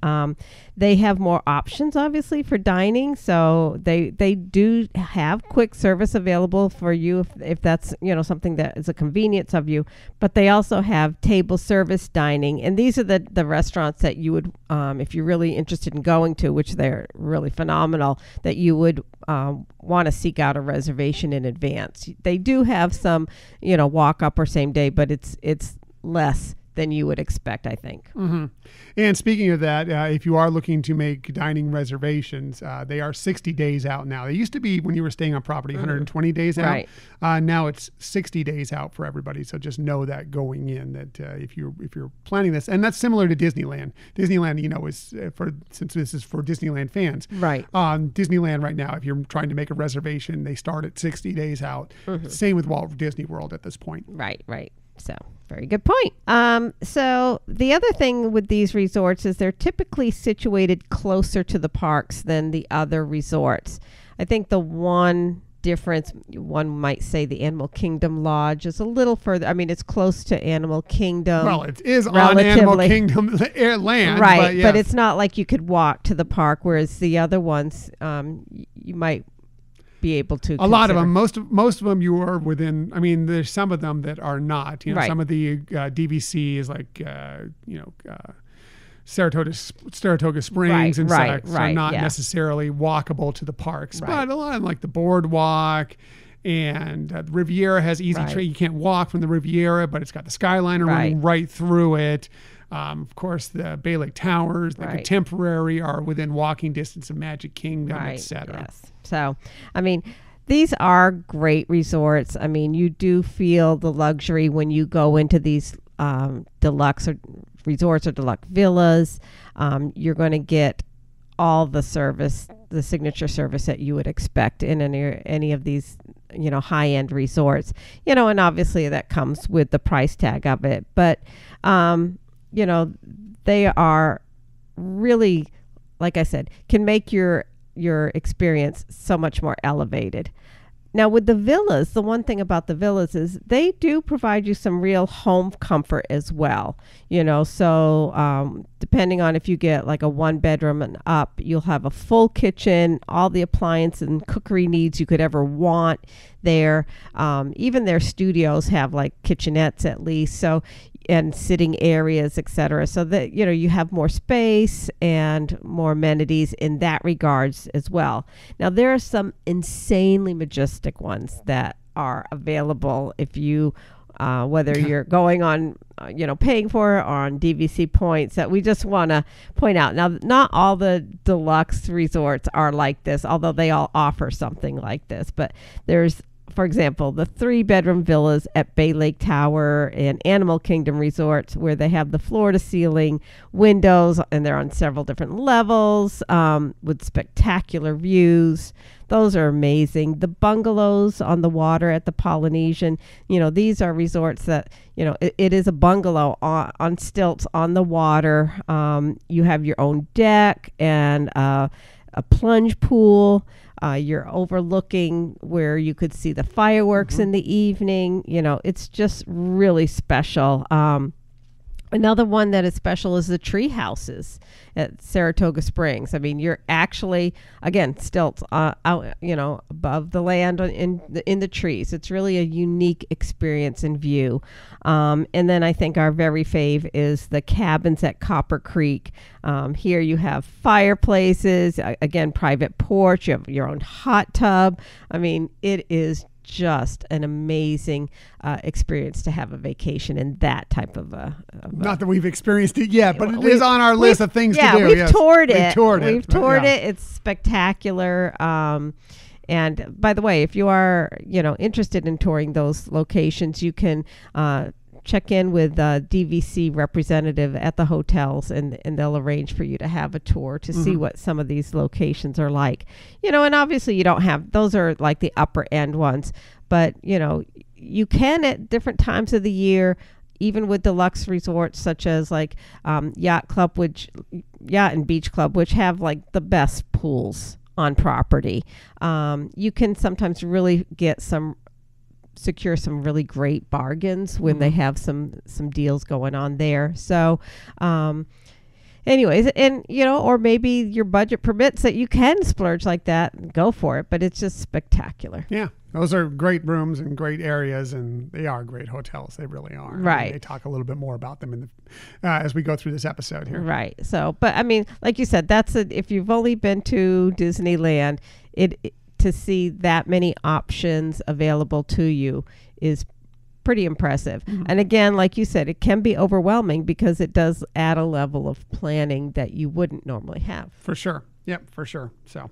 They have more options, obviously, for dining. So they do have quick service available for you if that's, you know, something that is a convenience of you. But they also have table service dining. And these are the restaurants that you would, if you're really interested in going to, which they're really phenomenal, that you would want to seek out a reservation in advance. They do have some, you know, walk up or same day, but it's less than you would expect, I think. Mm-hmm. And speaking of that, if you are looking to make dining reservations, they are 60 days out now. They used to be, when you were staying on property, 120 days out. Right. Now it's 60 days out for everybody. So just know that going in, that if you're planning this, and that's similar to Disneyland. Disneyland, you know, is since this is for Disneyland fans. Right. Disneyland right now, if you're trying to make a reservation, they start at 60 days out. Mm-hmm. Same with Walt Disney World at this point. Right. Right. So very good point. So the other thing with these resorts is they're typically situated closer to the parks than the other resorts. I think the one difference, one might say the Animal Kingdom Lodge is a little further. I mean, it's close to Animal Kingdom. Well, it is relatively on Animal Kingdom land. Right, but, yes. But it's not like you could walk to the park, whereas the other ones you might be able to consider. Lot of them, most of them you are within. I mean, there's some of them that are not, you know. Right. Some of the DVC is like you know, Saratoga Springs, right, and right, such, right, are not, yeah, necessarily walkable to the parks. Right. But a lot of them, like the boardwalk, and the Riviera has easy, right, trail. You can't walk from the Riviera, but it's got the Skyliner, right, running right through it. Of course, the Bay Lake Towers, the, right, Contemporary are within walking distance of Magic Kingdom, right, etc. Yes. So, I mean, these are great resorts. I mean, you do feel the luxury when you go into these deluxe resorts or deluxe villas. You're going to get all the service, the signature service that you would expect in any of these, you know, high-end resorts. You know, and obviously that comes with the price tag of it, but you know, they are really, like I said, can make your experience so much more elevated. Now with the villas, the one thing about the villas is they do provide you some real home comfort as well. You know, so depending on if you get like a one bedroom and up, you'll have a full kitchen, all the appliances and cookery needs you could ever want there. Even their studios have like kitchenettes at least. So, and sitting areas, etc. So that, you know, you have more space and more amenities in that regards as well. Now there are some insanely majestic ones that are available if you, whether you're going on, you know, paying for it or on DVC points, that we just want to point out. Now, not all the deluxe resorts are like this, although they all offer something like this, but there's, for example, the 3-bedroom villas at Bay Lake Tower and Animal Kingdom resorts, where they have the floor-to-ceiling windows, and they're on several different levels with spectacular views. Those are amazing. The bungalows on the water at the Polynesian, you know, these are resorts that, you know, it is a bungalow on stilts on the water. You have your own deck and a plunge pool. You're overlooking where you could see the fireworks in the evening. You know, it's just really special. Another one that is special is the tree houses at Saratoga Springs. I mean, you're actually, again, stilts out, you know, above the land in the trees. It's really a unique experience and view. And then I think our very fave is the cabins at Copper Creek. Here you have fireplaces, again, private porch, you have your own hot tub. I mean, it is just an amazing experience to have a vacation in that type of Not that we've experienced it yet, but it is on our list of things to do. We've toured it. It's spectacular. And by the way, if you are, you know, interested in touring those locations, you can check in with a DVC representative at the hotels, and they'll arrange for you to have a tour to see what some of these locations are like. You know, and obviously you don't have, those are like the upper end ones, but you know, you can at different times of the year, even with deluxe resorts such as like Yacht and Beach Club, which have like the best pools on property. You can sometimes really get secure some really great bargains when they have some deals going on there. So anyways, and you know, or maybe your budget permits that you can splurge like that and go for it, but it's just spectacular. Yeah, those are great rooms and great areas, and they are great hotels. They really are. Right. I mean, they talk a little bit more about them in the, as we go through this episode here. Right. So, but I mean, like you said, that's a, if you've only been to Disneyland, to see that many options available to you is pretty impressive. And again, like you said, it can be overwhelming because it does add a level of planning that you wouldn't normally have. For sure. Yep, for sure. So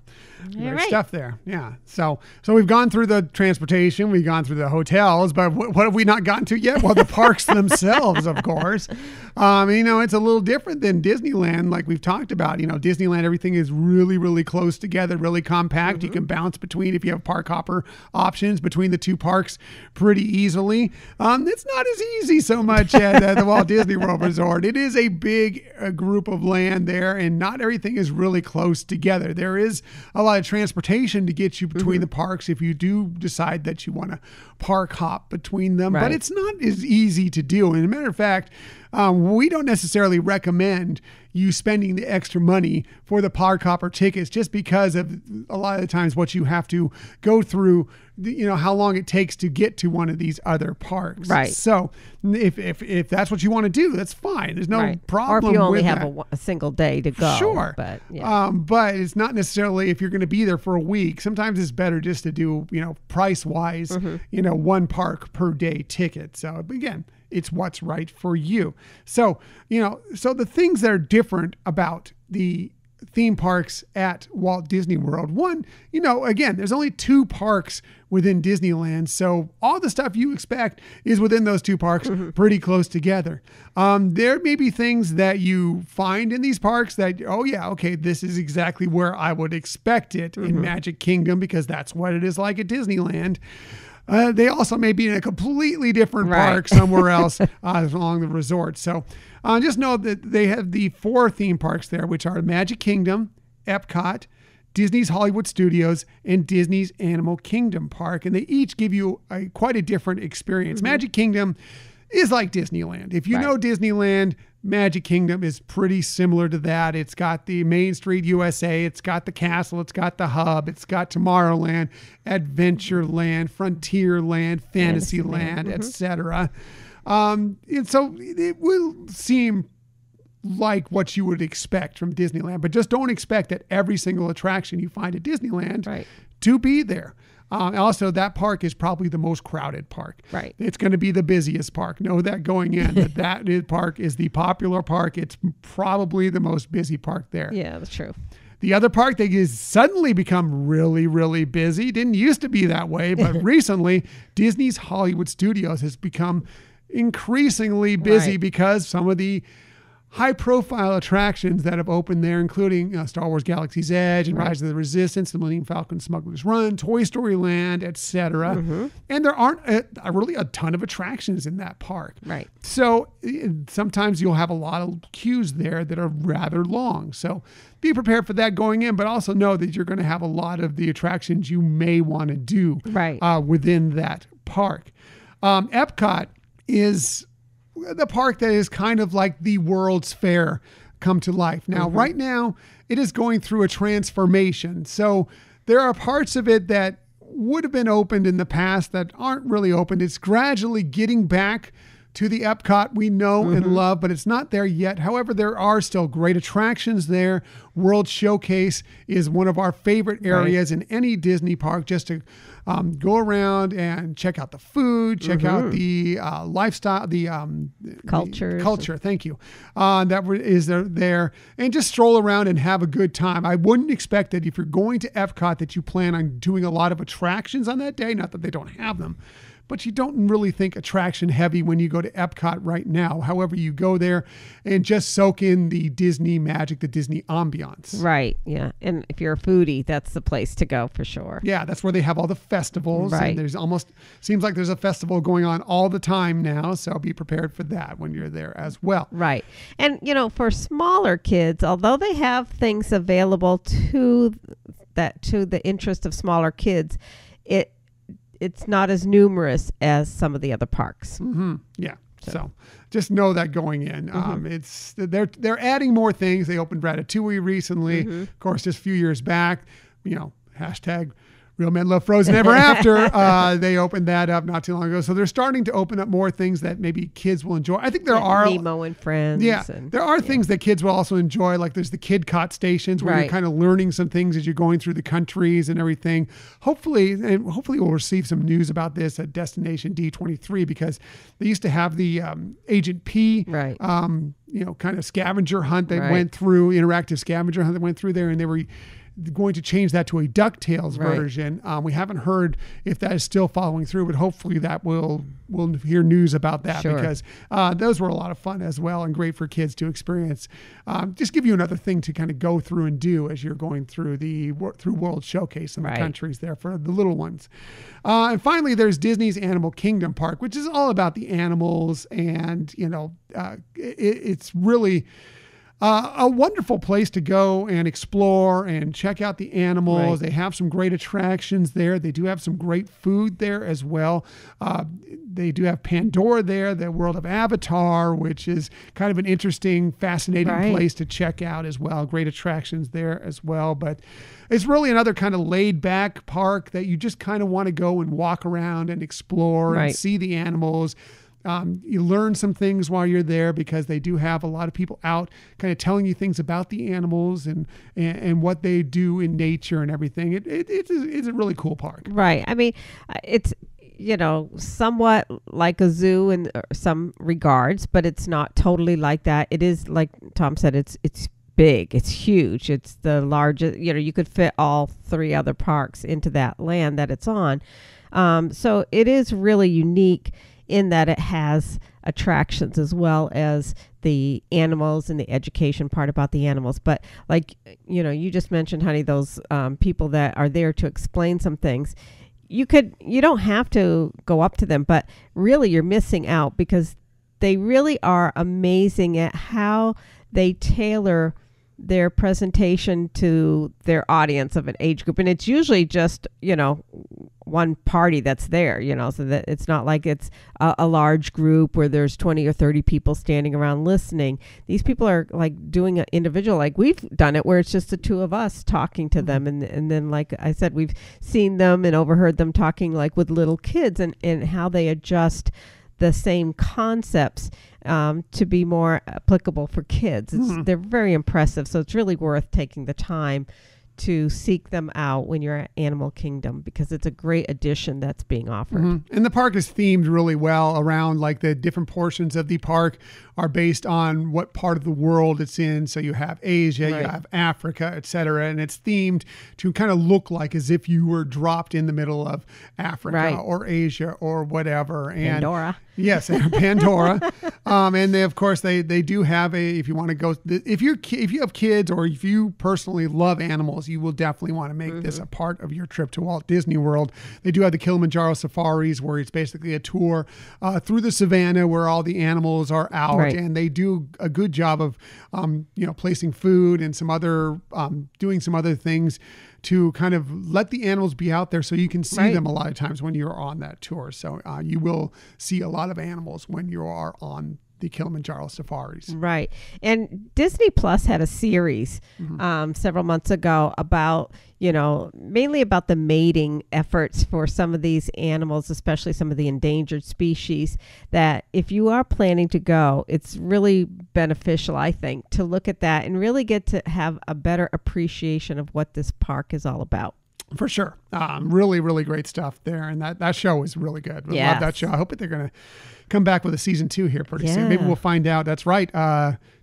there's stuff there. Yeah. So we've gone through the transportation, we've gone through the hotels, but what have we not gotten to yet? Well, the parks themselves, of course. You know, it's a little different than Disneyland, like we've talked about. You know, Disneyland, everything is really, really close together, really compact. You can bounce between, if you have park hopper options, between the two parks pretty easily. It's not as easy so much at the Walt Disney World Resort. It is a big group of land there, and not everything is really close together. There is a lot of transportation to get you between the parks if you do decide that you want to park hop between them, but it's not as easy to do. And as a matter of fact, we don't necessarily recommend you spending the extra money for the park hopper tickets, just because of a lot of the times what you have to go through, you know, how long it takes to get to one of these other parks. Right. So if that's what you want to do, that's fine. There's no problem. Or if you only have a single day to go. Sure. But, yeah. But it's not necessarily if you're going to be there for a week. Sometimes it's better just to do, you know, price wise, you know, one park per day ticket. So again, it's what's right for you. So, you know, so the things that are different about the theme parks at Walt Disney World. One, you know, again, there's only two parks within Disneyland. So all the stuff you expect is within those two parks, pretty close together. There may be things that you find in these parks that, oh yeah, okay, this is exactly where I would expect it in Magic Kingdom, because that's what it is like at Disneyland. They also may be in a completely different park somewhere else along the resort. So just know that they have the four theme parks there, which are Magic Kingdom, Epcot, Disney's Hollywood Studios, and Disney's Animal Kingdom Park. And they each give you quite a different experience. Magic Kingdom is like Disneyland. If you know Disneyland, Magic Kingdom is pretty similar to that. It's got the Main Street USA, it's got the castle, it's got the hub, it's got Tomorrowland, Adventureland, Frontierland, Fantasyland, etc. And so it will seem like what you would expect from Disneyland, but just don't expect that every single attraction you find at Disneyland to be there. Also, that park is probably the most crowded park. Right. It's going to be the busiest park. Know that going in, that park is the popular park. It's probably the most busy park there. Yeah, that's true. The other park that has suddenly become really, really busy, didn't used to be that way, but recently, Disney's Hollywood Studios has become increasingly busy because some of the high-profile attractions that have opened there, including Star Wars Galaxy's Edge and Rise of the Resistance, the Millennium Falcon, Smuggler's Run, Toy Story Land, etc. And there aren't really a ton of attractions in that park. Right. So sometimes you'll have a lot of queues there that are rather long. So be prepared for that going in, but also know that you're going to have a lot of the attractions you may want to do within that park. Epcot is the park that is kind of like the World's Fair come to life. Now, right now, it is going through a transformation. So there are parts of it that would have been opened in the past that aren't really opened. It's gradually getting back to the Epcot we know and love, but it's not there yet. However, there are still great attractions there. World Showcase is one of our favorite areas in any Disney park, just to go around and check out the food, check out the lifestyle, the culture. Thank you. That is there, and just stroll around and have a good time. I wouldn't expect that if you're going to Epcot that you plan on doing a lot of attractions on that day. Not that they don't have them, but you don't really think attraction heavy when you go to Epcot right now. However, you go there and just soak in the Disney magic, the Disney ambiance. Right, yeah. And if you're a foodie, that's the place to go for sure. Yeah, that's where they have all the festivals. Right. And there's almost, seems like there's a festival going on all the time now, so be prepared for that when you're there as well. Right. And, you know, for smaller kids, although they have things available to that, to the interest of smaller kids, it's not as numerous as some of the other parks. Yeah. So just know that going in. It's they're adding more things. They opened Ratatouille recently. Of course, just a few years back, you know, hashtag Real Men Love Frozen Ever After. They opened that up not too long ago. So they're starting to open up more things that maybe kids will enjoy. I think there are Nemo and Friends. Yeah, and, there are things that kids will also enjoy. Like there's the Kid Cot stations where you're kind of learning some things as you're going through the countries and everything. Hopefully, and hopefully we'll receive some news about this at Destination D23, because they used to have the Agent P, you know, kind of scavenger hunt that went through, interactive scavenger hunt that went through there, and they were going to change that to a DuckTales version. We haven't heard if that is still following through, but hopefully that we'll hear news about that, because those were a lot of fun as well and great for kids to experience. Just give you another thing to kind of go through and do as you're going through the World Showcase and the countries there for the little ones. And finally, there's Disney's Animal Kingdom Park, which is all about the animals, and you know, it's really a wonderful place to go and explore and check out the animals. They have some great attractions there. They do have some great food there as well. They do have Pandora there, the world of Avatar, which is kind of an interesting, fascinating place to check out as well. Great attractions there as well. But it's really another kind of laid back park that you just kind of want to go and walk around and explore and see the animals. You learn some things while you're there, because they do have a lot of people out kind of telling you things about the animals and what they do in nature and everything. It's a really cool park. Right. I mean, it's, you know, somewhat like a zoo in some regards, but it's not totally like that. It is, like Tom said, it's big. It's huge. It's the largest, you know, you could fit all three other parks into that land that it's on. So it is really unique in that it has attractions as well as the animals and the education part about the animals. But like, you know, you just mentioned, honey, those people that are there to explain some things. You don't have to go up to them, but really you're missing out, because they really are amazing at how they tailor their presentation to their audience of an age group. And it's usually just, you know, one party that's there, you know, so that it's not like it's a large group where there's 20 or 30 people standing around listening. These people are like doing an individual, like we've done it, where it's just the two of us talking to them. And then, like I said, we've seen them and overheard them talking like with little kids, and how they adjust the same concepts to be more applicable for kids. They're very impressive. So it's really worth taking the time to seek them out when you're at Animal Kingdom, because it's a great addition that's being offered. And the park is themed really well around, like, the different portions of the park are based on what part of the world it's in. So you have Asia, you have Africa, etc. And it's themed to kind of look like as if you were dropped in the middle of Africa or Asia or whatever. And Pandora. Yes, Pandora. And they, of course, they do have a, if you want to go, if you have kids or if you personally love animals, you will definitely want to make this a part of your trip to Walt Disney World. They do have the Kilimanjaro Safaris, where it's basically a tour through the savannah where all the animals are out. Right. And they do a good job of, placing food and some other, doing some other things to kind of let the animals be out there so you can see them a lot of times when you're on that tour. So you will see a lot of animals when you are on the Kilimanjaro Safaris. Right. And Disney Plus had a series several months ago about, mainly about the mating efforts for some of these animals, especially some of the endangered species, that if you are planning to go, it's really beneficial, I think, to look at that and really get to have a better appreciation of what this park is all about. For sure. Really, really great stuff there. And that show is really good. I love that show. I hope that they're going to come back with a season 2 here pretty soon. Maybe we'll find out. That's right.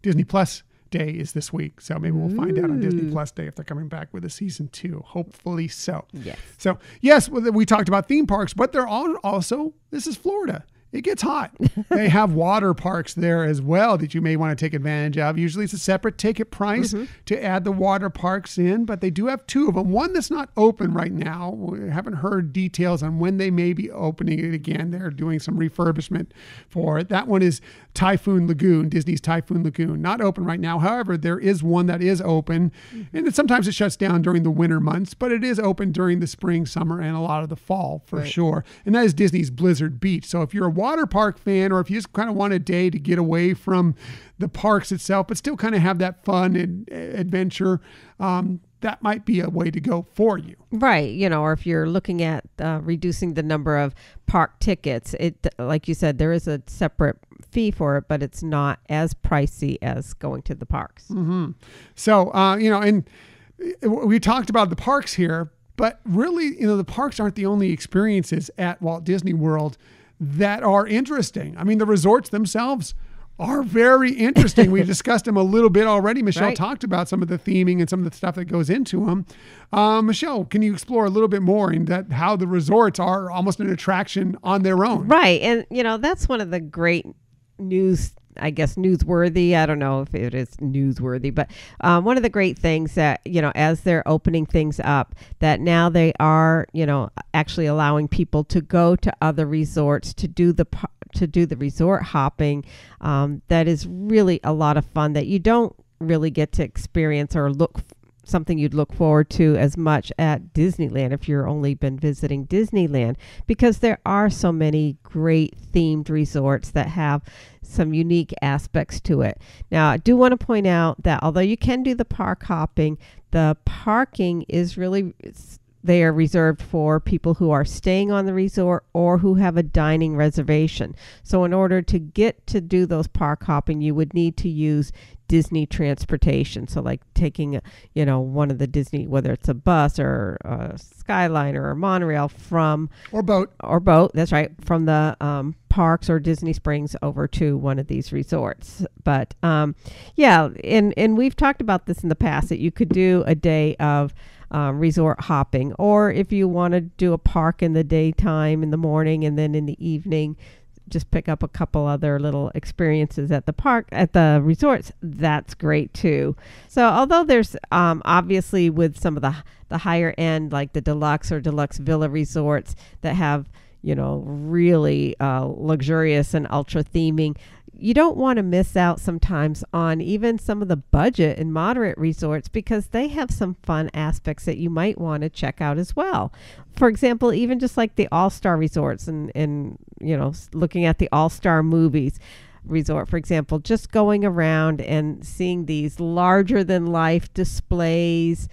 Disney Plus Day is this week. So maybe we'll find out on Disney Plus Day if they're coming back with a season 2. Hopefully so. Yes. So yes, we talked about theme parks, but there are also, this is Florida. It gets hot. They have water parks there as well that you may want to take advantage of. Usually it's a separate ticket price to add the water parks in, but they do have 2 of them. One that's not open right now. We haven't heard details on when they may be opening it again. They're doing some refurbishment for it. That one is Typhoon Lagoon, Disney's Typhoon Lagoon. Not open right now. However, there is one that is open, and then sometimes it shuts down during the winter months, but it is open during the spring, summer, and a lot of the fall for sure. And that is Disney's Blizzard Beach. So if you're a water park fan, or if you just kind of want a day to get away from the parks itself, but still kind of have that fun and adventure, that might be a way to go for you. Right. Or if you're looking at reducing the number of park tickets, like you said, there is a separate fee for it, but it's not as pricey as going to the parks. So, and we talked about the parks here, but really, the parks aren't the only experiences at Walt Disney World that are interesting. I mean, the resorts themselves are very interesting. We discussed them a little bit already. Michelle talked about some of the theming and some of the stuff that goes into them. Michelle, can you explore a little bit more in that, how the resorts are almost an attraction on their own? Right. And, that's one of the great newsworthy. I don't know if it is newsworthy, but one of the great things that, as they're opening things up, that now they are, actually allowing people to go to other resorts to do the resort hopping. That is really a lot of fun that you don't really get to experience or something you'd look forward to as much at Disneyland if you're only been visiting Disneyland, because there are so many great themed resorts that have some unique aspects to it. Now, I do want to point out that although you can do the park hopping, the parking is really, they are reserved for people who are staying on the resort or who have a dining reservation. So in order to get to do those park hopping, you would need to use Disney transportation. So like taking, one of the Disney, whether it's a bus or a Skyliner or Monorail or boat, that's right, from the parks or Disney Springs over to one of these resorts. But and we've talked about this in the past, that you could do a day of resort hopping, or if you want to do a park in the daytime in the morning, and then in the evening just pick up a couple other little experiences at the park, at the resorts, that's great too. So although there's obviously with some of the higher end, like the deluxe or deluxe villa resorts that have, really luxurious and ultra theming, you don't want to miss out sometimes on even some of the budget and moderate resorts, because they have some fun aspects that you might want to check out as well. For example, even just like the All-Star resorts and looking at the All-Star movies resort, for example, just going around and seeing these larger than life displays.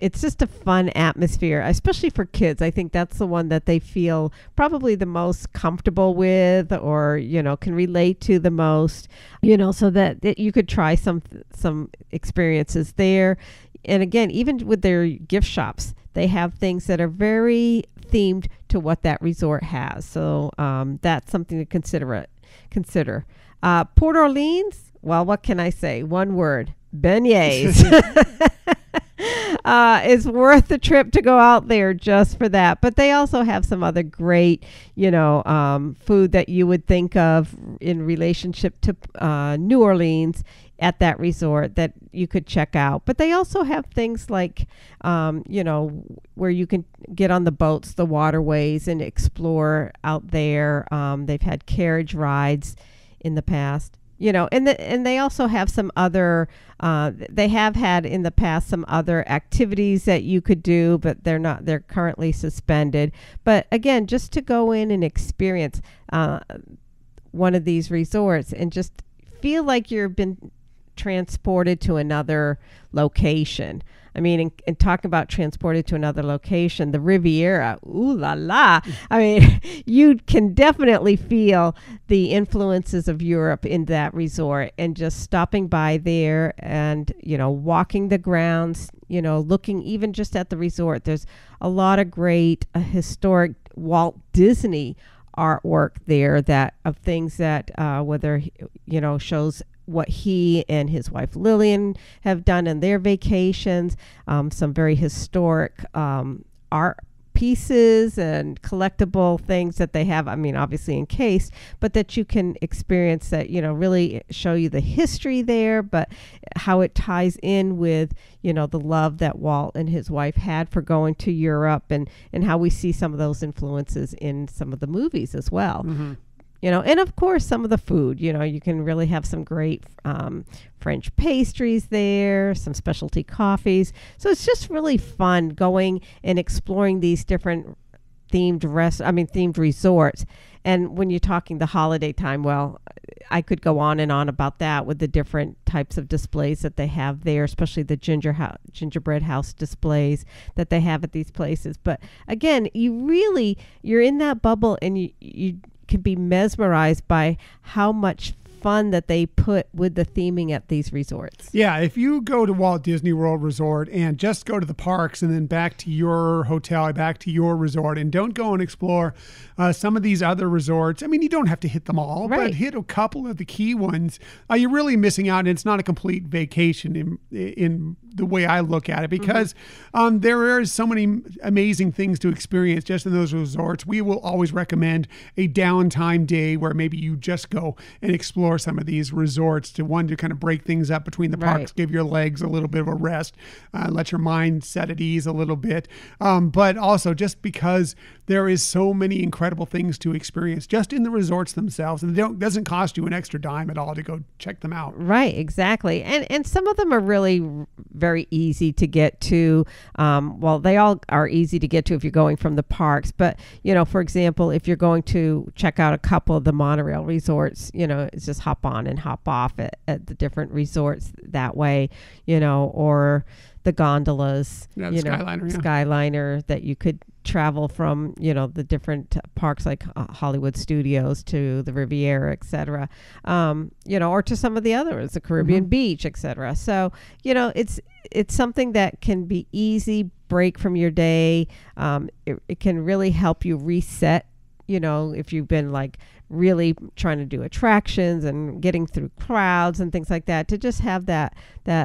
It's just a fun atmosphere, especially for kids. I think that's the one that they feel probably the most comfortable with, or, can relate to the most, so that you could try some experiences there. And again, even with their gift shops, they have things that are very themed to what that resort has. So that's something to consider. Port Orleans, well, what can I say? One word, beignets. It's worth the trip to go out there just for that. But they also have some other great, food that you would think of in relationship to New Orleans at that resort that you could check out. But they also have things like, where you can get on the boats, the waterways, and explore out there. They've had carriage rides in the past. And they also have some other, they have had in the past some other activities that you could do, but they're currently suspended. But again, just to go in and experience one of these resorts and just feel like you've been transported to another location. I mean, and talk about transported to another location, the Riviera, ooh la la. I mean, you can definitely feel the influences of Europe in that resort, and just stopping by there and, walking the grounds, looking even just at the resort. There's a lot of great historic Walt Disney artwork there of things that, shows what he and his wife Lillian have done in their vacations, some very historic art pieces and collectible things that they have, obviously encased, but that you can experience that, really show you the history there, but how it ties in with, the love that Walt and his wife had for going to Europe, and how we see some of those influences in some of the movies as well. Mm-hmm. And of course, some of the food, you can really have some great French pastries there, some specialty coffees. So it's just really fun going and exploring these different themed resorts. And when you're talking the holiday time, well, I could go on and on about that with the different types of displays that they have there, especially the gingerbread house displays that they have at these places. But again, you're in that bubble, and you can be mesmerized by how much fun that they put with the theming at these resorts. Yeah, if you go to Walt Disney World Resort and just go to the parks and then back to your hotel, back to your resort, and don't go and explore some of these other resorts, you don't have to hit them all, right, but hit a couple of the key ones, you're really missing out, and it's not a complete vacation in the way I look at it, because mm-hmm. There is so many amazing things to experience just in those resorts. We will always recommend a downtime day where maybe you just go and explore some of these resorts to kind of break things up between the parks, right, give your legs a little bit of a rest, let your mind set at ease a little bit. But also just because there is so many incredible things to experience just in the resorts themselves, and it doesn't cost you an extra dime at all to go check them out. Right, exactly. And some of them are really very easy to get to. Well, they all are easy to get to if you're going from the parks, but for example, if you're going to check out a couple of the monorail resorts, it's just hop on and hop off at the different resorts that way, or the gondolas, Skyliner, that you could travel from, the different parks like Hollywood Studios to the Riviera, etc. Or to some of the others, the Caribbean mm-hmm. beach, etc. So, it's something that can be easy break from your day. It can really help you reset, if you've been like really trying to do attractions and getting through crowds and things like that, to just have that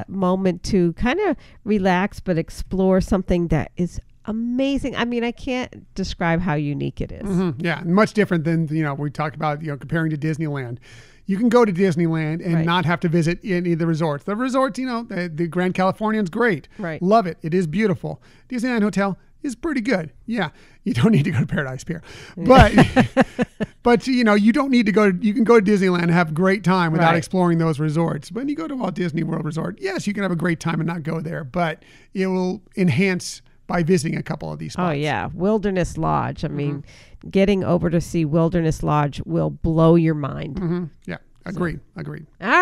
moment to kind of relax but explore something that is amazing. I can't describe how unique it is. Mm-hmm. Yeah, much different than, we talked about, comparing to Disneyland. You can go to Disneyland and right. not have to visit any of the resorts. The resorts, the Grand Californian's great. Right. Love it. It is beautiful. Disneyland Hotel is pretty good. Yeah. You don't need to go to Paradise Pier, but, you don't need to go you can go to Disneyland and have a great time without right. exploring those resorts. When you go to Walt Disney World Resort, yes, you can have a great time and not go there, but it will enhance by visiting a couple of these spots. Oh yeah. Wilderness Lodge. Mm-hmm. Getting over to see Wilderness Lodge will blow your mind. Mm-hmm. Yeah. Agreed. All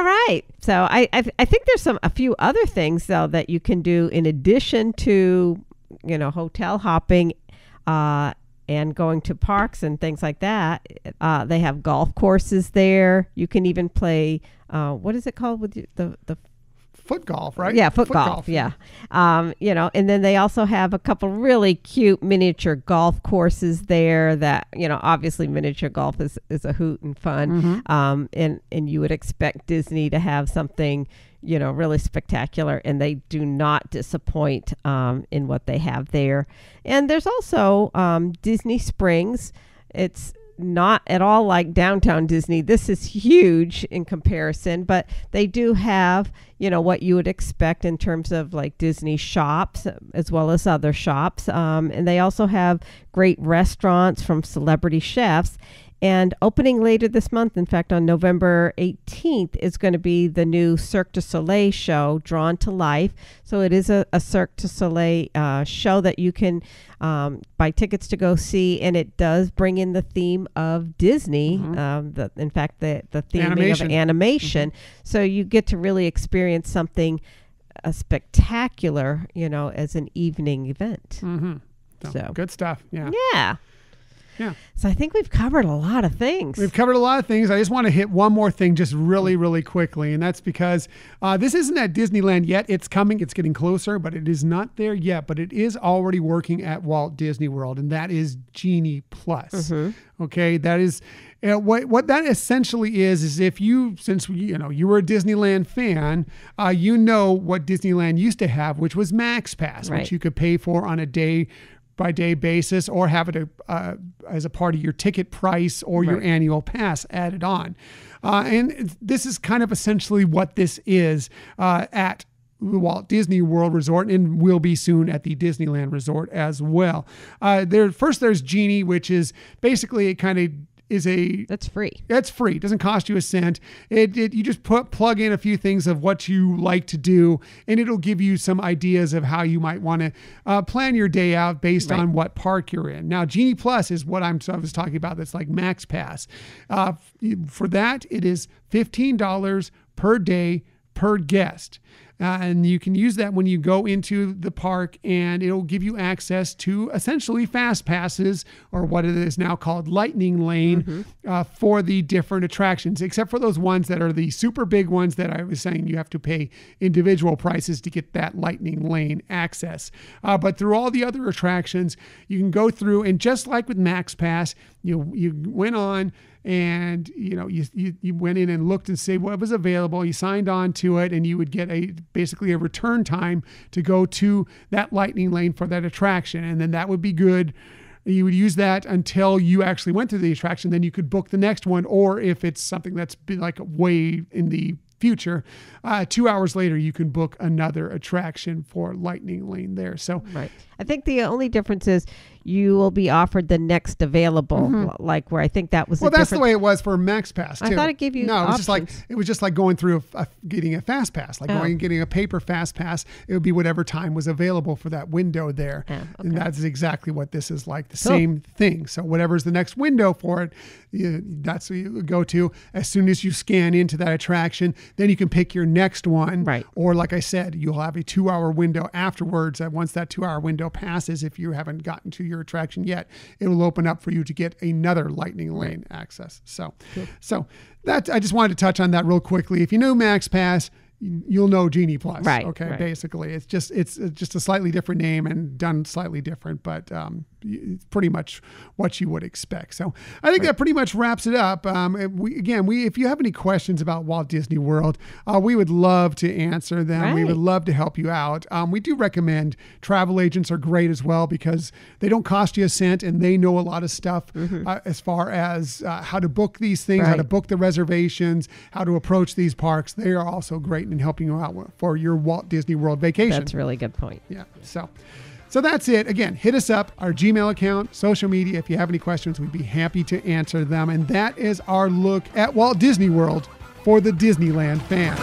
right. So I think there's a few other things though that you can do in addition to, hotel hopping and going to parks and things like that. They have golf courses there. You can even play, what is it called with the foot golf, right? Yeah, foot golf. Yeah. And then they also have a couple really cute miniature golf courses there that, obviously miniature golf is a hoot and fun. Mm-hmm. And you would expect Disney to have something you know, really spectacular, and they do not disappoint in what they have there. And there's also Disney Springs. It's not at all like downtown Disney. This is huge in comparison, but they do have, you know, what you would expect in terms of like Disney shops as well as other shops. And they also have great restaurants from celebrity chefs. And opening later this month, in fact, on November 18th, is going to be the new Cirque du Soleil show, Drawn to Life. So it is a Cirque du Soleil show that you can buy tickets to go see. And it does bring in the theme of Disney. Mm-hmm. In fact, the theme of animation. Mm-hmm. So you get to really experience something spectacular, you know, as an evening event. Mm-hmm. So good stuff. Yeah. Yeah. Yeah. So I think we've covered a lot of things. We've covered a lot of things. I just want to hit one more thing just really, really quickly. And that's because this isn't at Disneyland yet. It's coming. It's getting closer, but it is not there yet. But it is already working at Walt Disney World, and that is Genie Plus. Mm-hmm. Okay? That is... what that essentially is if you, since you were a Disneyland fan, you know what Disneyland used to have, which was Max Pass, right, which you could pay for on a day-by-day basis, or have it as a part of your ticket price or your annual pass added on. And this is kind of essentially what this is at the Walt Disney World Resort, and will be soon at the Disneyland Resort as well. There's Genie, which is basically that's free. That's free. It doesn't cost you a cent. You just plug in a few things of what you like to do, and it'll give you some ideas of how you might want to plan your day out based on what park you're in. Now, Genie Plus is what I was talking about. That's like Max Pass. For that, it is $15 per day per guest. And you can use that when you go into the park, and it'll give you access to essentially fast passes, or what it is now called Lightning Lane, for the different attractions, except for those ones that are the super big ones that I was saying you have to pay individual prices to get that Lightning Lane access. But through all the other attractions, you can go through, and just like with Max Pass, you went on and you went in and looked and see what was available. You signed on to it, and you would get basically a return time to go to that Lightning Lane for that attraction. And then that would be good. You would use that until you actually went through the attraction. Then you could book the next one. Or if it's something that's like way in the future, 2 hours later, you can book another attraction for Lightning Lane there. So I think the only difference is you will be offered the next available, like where I think that was. Well, that's the way it was for Max Pass too. I thought it gave you options. It was just like going through getting a fast pass, like going and getting a paper fast pass. It would be whatever time was available for that window there, and that's exactly what this is like. The same thing. So whatever's the next window for it, that's what you go to. As soon as you scan into that attraction, then you can pick your next one. Right. Or like I said, you'll have a 2 hour window afterwards. And once that 2 hour window passes, if you haven't gotten to your attraction yet, it will open up for you to get another Lightning Lane access. So, that I just wanted to touch on that real quickly. If you knew Max Pass, you'll know Genie Plus. Right. Okay. Right. Basically, it's just a slightly different name and done slightly different, but it's pretty much what you would expect. So I think that pretty much wraps it up. If you have any questions about Walt Disney World, we would love to answer them. We would love to help you out. We do recommend travel agents are great as well, because they don't cost you a cent, and they know a lot of stuff as far as how to book these things, how to book the reservations, how to approach these parks. They are also great in helping you out for your Walt Disney World vacation. That's a really good point. Yeah. So that's it. Again, hit us up, our Gmail account, social media. If you have any questions, we'd be happy to answer them. And that is our look at Walt Disney World for the Disneyland fan.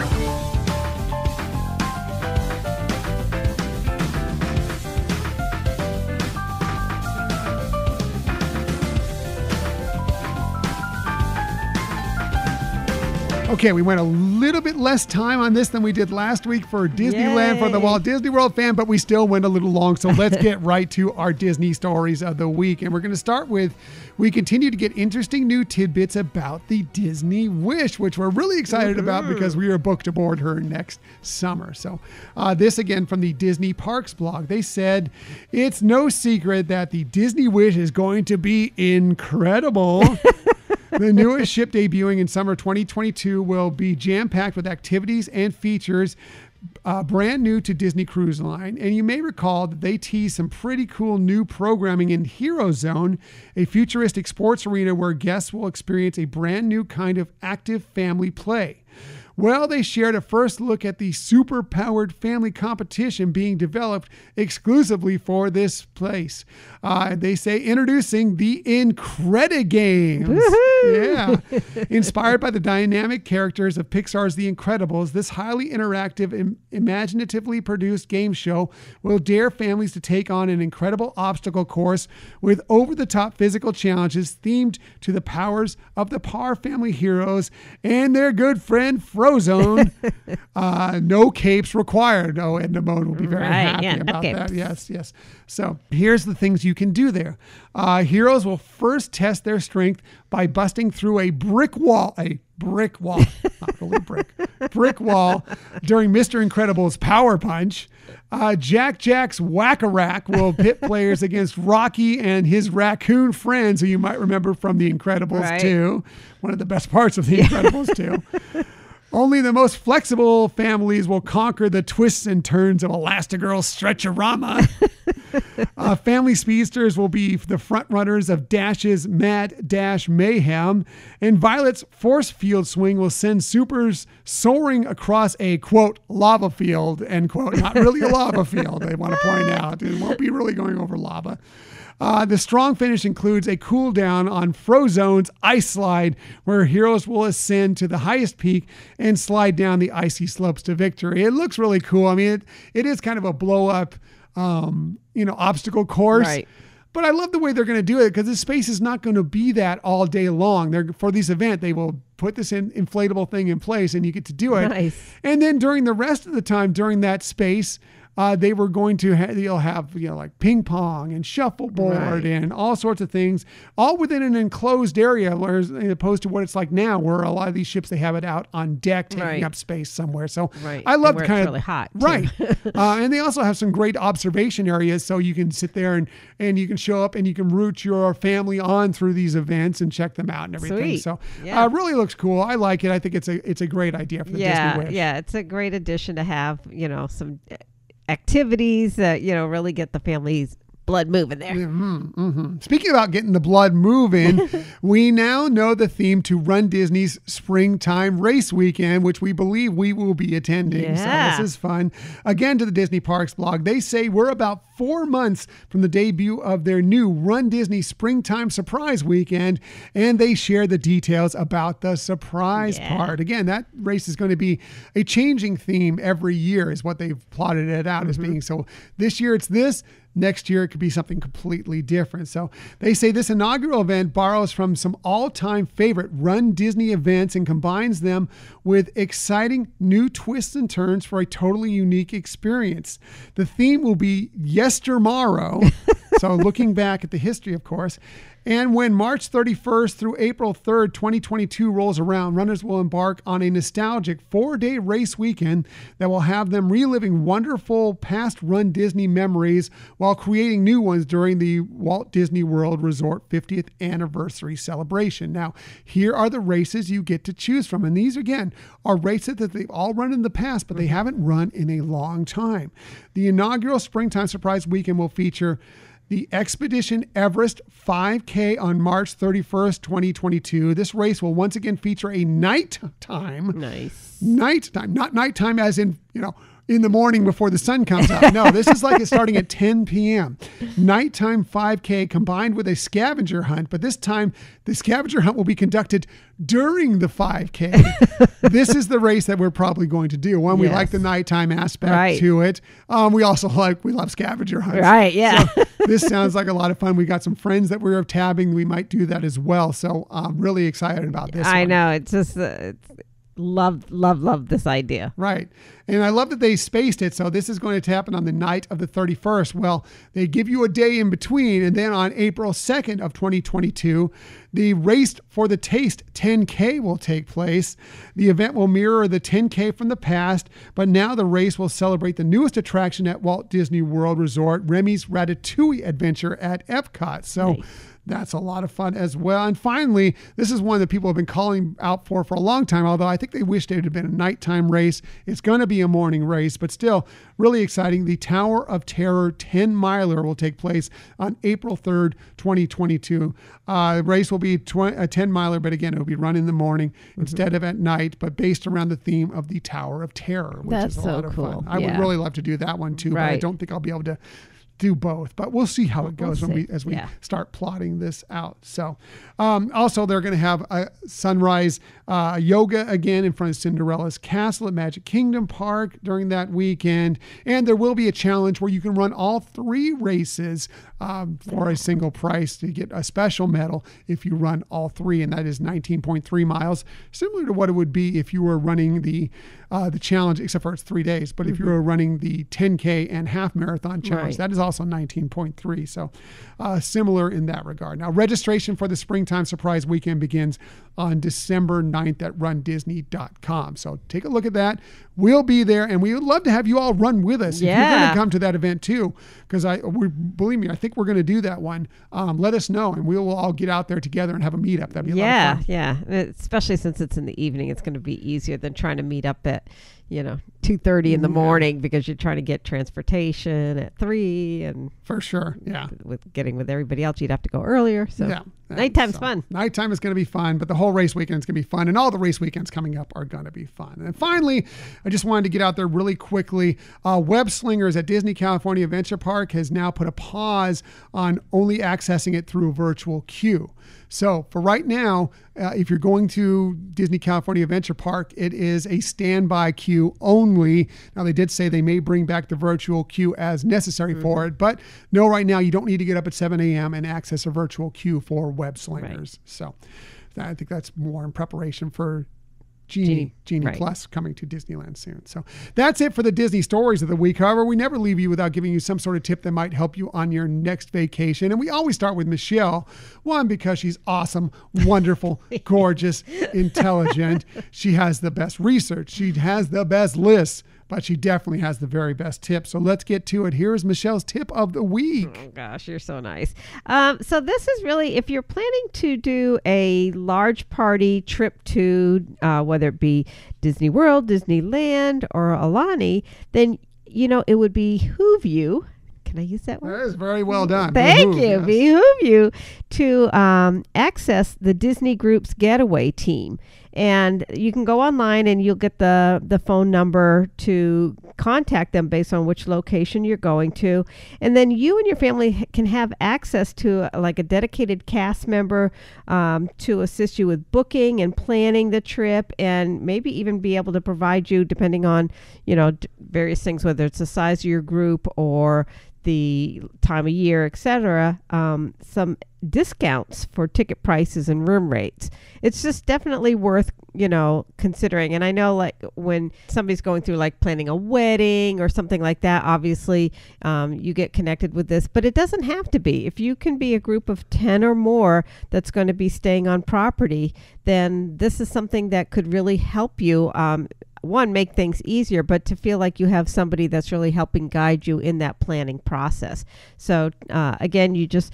Okay, we went a little bit less time on this than we did last week for Disneyland for the Walt Disney World fan, but we still went a little long. So let's get right to our Disney stories of the week. And we're going to start with, we continue to get interesting new tidbits about the Disney Wish, which we're really excited about because we are booked to board her next summer. So this again from the Disney Parks blog. They said, it's no secret that the Disney Wish is going to be incredible. The newest ship debuting in summer 2022 will be jam-packed with activities and features brand new to Disney Cruise Line. And you may recall that they teased some pretty cool new programming in Hero Zone, a futuristic sports arena where guests will experience a brand new kind of active family play. Well, they shared a first look at the super-powered family competition being developed exclusively for this place. They say, introducing the Incredigames. Woohoo! Yeah. Inspired by the dynamic characters of Pixar's The Incredibles, this highly interactive and imaginatively produced game show will dare families to take on an incredible obstacle course with over-the-top physical challenges themed to the powers of the Parr family heroes and their good friend, Frozone. No capes required. Oh, Edna Mode will be very happy about that. Yes, yes. So here's the things you can do there. Heroes will first test their strength by busting through a brick wall. A brick wall. Not really brick. Brick wall during Mr. Incredible's Power Punch. Jack-Jack's Whack-A-Rack will pit players against Rocky and his raccoon friends, who you might remember from The Incredibles 2. One of the best parts of The Incredibles 2. Only the most flexible families will conquer the twists and turns of Elastigirl's Stretch-A-Rama. Family speedsters will be the front runners of Dash's Mad Dash Mayhem, and Violet's Force Field Swing will send supers soaring across a, quote, lava field, end quote. Not really a lava field, they want to point out. It won't be really going over lava. The strong finish includes a cool down on Frozone's Ice Slide, where heroes will ascend to the highest peak and slide down the icy slopes to victory. It looks really cool. I mean, it is kind of a blow up, obstacle course. Right. But I love the way they're going to do it, because this space is not going to be that all day long. For this event, they will put this inflatable thing in place and you get to do it. Nice. And then during the rest of the time during that space, they were going to you'll have like ping pong and shuffleboard and all sorts of things, all within an enclosed area, whereas opposed to what it's like now, where a lot of these ships, they have it out on deck taking up space somewhere. So I love kind of really hot, and they also have some great observation areas, so you can sit there and you can show up and you can root your family on through these events and check them out and everything. Sweet. So it really looks cool. I like it. I think it's a great idea for the Disney Wish. Yeah, it's a great addition to have some activities that really get the family's blood moving there. Speaking about getting the blood moving, we now know the theme to Run Disney's Springtime Race Weekend, which we believe we will be attending. So this is fun. Again, to the Disney Parks blog, they say we're about 4 months from the debut of their new Run Disney Springtime Surprise Weekend, and they share the details about the surprise part. Again, that race is going to be a changing theme every year, is what they've plotted it out as being. So this year it's this. Next year, it could be something completely different. So they say this inaugural event borrows from some all-time favorite Run Disney events and combines them with exciting new twists and turns for a totally unique experience. The theme will be Yestermorrow. So looking back at the history, of course. And when March 31st through April 3rd, 2022 rolls around, runners will embark on a nostalgic 4-day race weekend that will have them reliving wonderful past Run Disney memories while creating new ones during the Walt Disney World Resort 50th anniversary celebration. Now, here are the races you get to choose from. And these, again, are races that they've all run in the past, but they haven't run in a long time. The inaugural Springtime Surprise Weekend will feature the Expedition Everest 5K on March 31st, 2022. This race will once again feature a nighttime. Nice. Nighttime. Not nighttime as in, in the morning before the sun comes up. No, this is like it's starting at 10 p.m. Nighttime 5K combined with a scavenger hunt, but this time the scavenger hunt will be conducted during the 5K. This is the race that we're probably going to do. One, we like the nighttime aspect to it. We also love scavenger hunts. Right, yeah. So this sounds like a lot of fun. We got some friends that we're tabbing. We might do that as well. So I'm really excited about this one. I know. It's just... Love this idea. Right. And I love that they spaced it. So this is going to happen on the night of the 31st. Well, they give you a day in between. And then on April 2nd of 2022, the Race for the Taste 10K will take place. The event will mirror the 10K from the past, but now the race will celebrate the newest attraction at Walt Disney World Resort, Remy's Ratatouille Adventure at Epcot. So That's a lot of fun as well. And finally, this is one that people have been calling out for a long time, although I think they wished it had been a nighttime race. It's going to be a morning race, but still really exciting. The Tower of Terror 10-miler will take place on April 3rd, 2022. The race will be a 10-miler, but again, it will be run in the morning instead of at night, but based around the theme of the Tower of Terror, which is a lot of fun. I would really love to do that one too, but I don't think I'll be able to do both, but we'll see how it goes as we start plotting this out. So also they're going to have a sunrise yoga again in front of Cinderella's Castle at Magic Kingdom Park during that weekend, and there will be a challenge where you can run all three races for a single price to get a special medal if you run all three, and that is 19.3 miles, similar to what it would be if you were running the challenge, except for it's 3 days, but if you were running the 10K and half marathon challenge, that is also 19.3, so similar in that regard. Now, registration for the Springtime Surprise Weekend begins on December 9th at rundisney.com. So take a look at that. We'll be there, and we would love to have you all run with us if you're going to come to that event too, because believe me, I think we're going to do that one. Let us know, and we will all get out there together and have a meetup. That'd be a lot of fun. Yeah, especially since it's in the evening. It's going to be easier than trying to meet up at 2:30 in the morning because you're trying to get transportation at 3:00, and for sure with everybody else you'd have to go earlier, so nighttime's fun. Nighttime is going to be fun, but the whole race weekend is going to be fun, and all the race weekends coming up are going to be fun. And then finally, I just wanted to get out there really quickly, Web Slingers at Disney California Adventure Park has now put a pause on only accessing it through a virtual queue. So for right now, if you're going to Disney California Adventure Park, it is a standby queue only. Now, they did say they may bring back the virtual queue as necessary for it, but no, right now you don't need to get up at 7 a.m. and access a virtual queue for Web Slingers. So I think that's more in preparation for Genie Plus coming to Disneyland soon. So that's it for the Disney stories of the week. However, we never leave you without giving you some sort of tip that might help you on your next vacation. And we always start with Michelle. One, because she's awesome, wonderful, gorgeous, intelligent. She has the best research. She has the best lists, but she definitely has the very best tip. So let's get to it. Here's Michelle's tip of the week. Oh, gosh, you're so nice. So this is really, if you're planning to do a large party trip to, whether it be Disney World, Disneyland, or Alani, then, it would behoove you. Can I use that word? That is very well done. Thank you. Yes. Behoove you to access the Disney Group's Getaway Team. And you can go online and you'll get the phone number to contact them based on which location you're going to. And then you and your family can have access to like a dedicated cast member to assist you with booking and planning the trip, and maybe even be able to provide you, depending on, various things, whether it's the size of your group or the time of year, etc., some discounts for ticket prices and room rates. It's just definitely worth, considering. And I know, like, when somebody's going through like planning a wedding or something like that, obviously you get connected with this, but it doesn't have to be. If you can be a group of 10 or more that's going to be staying on property, then this is something that could really help you one, make things easier, but to feel like you have somebody that's really helping guide you in that planning process. So again, you just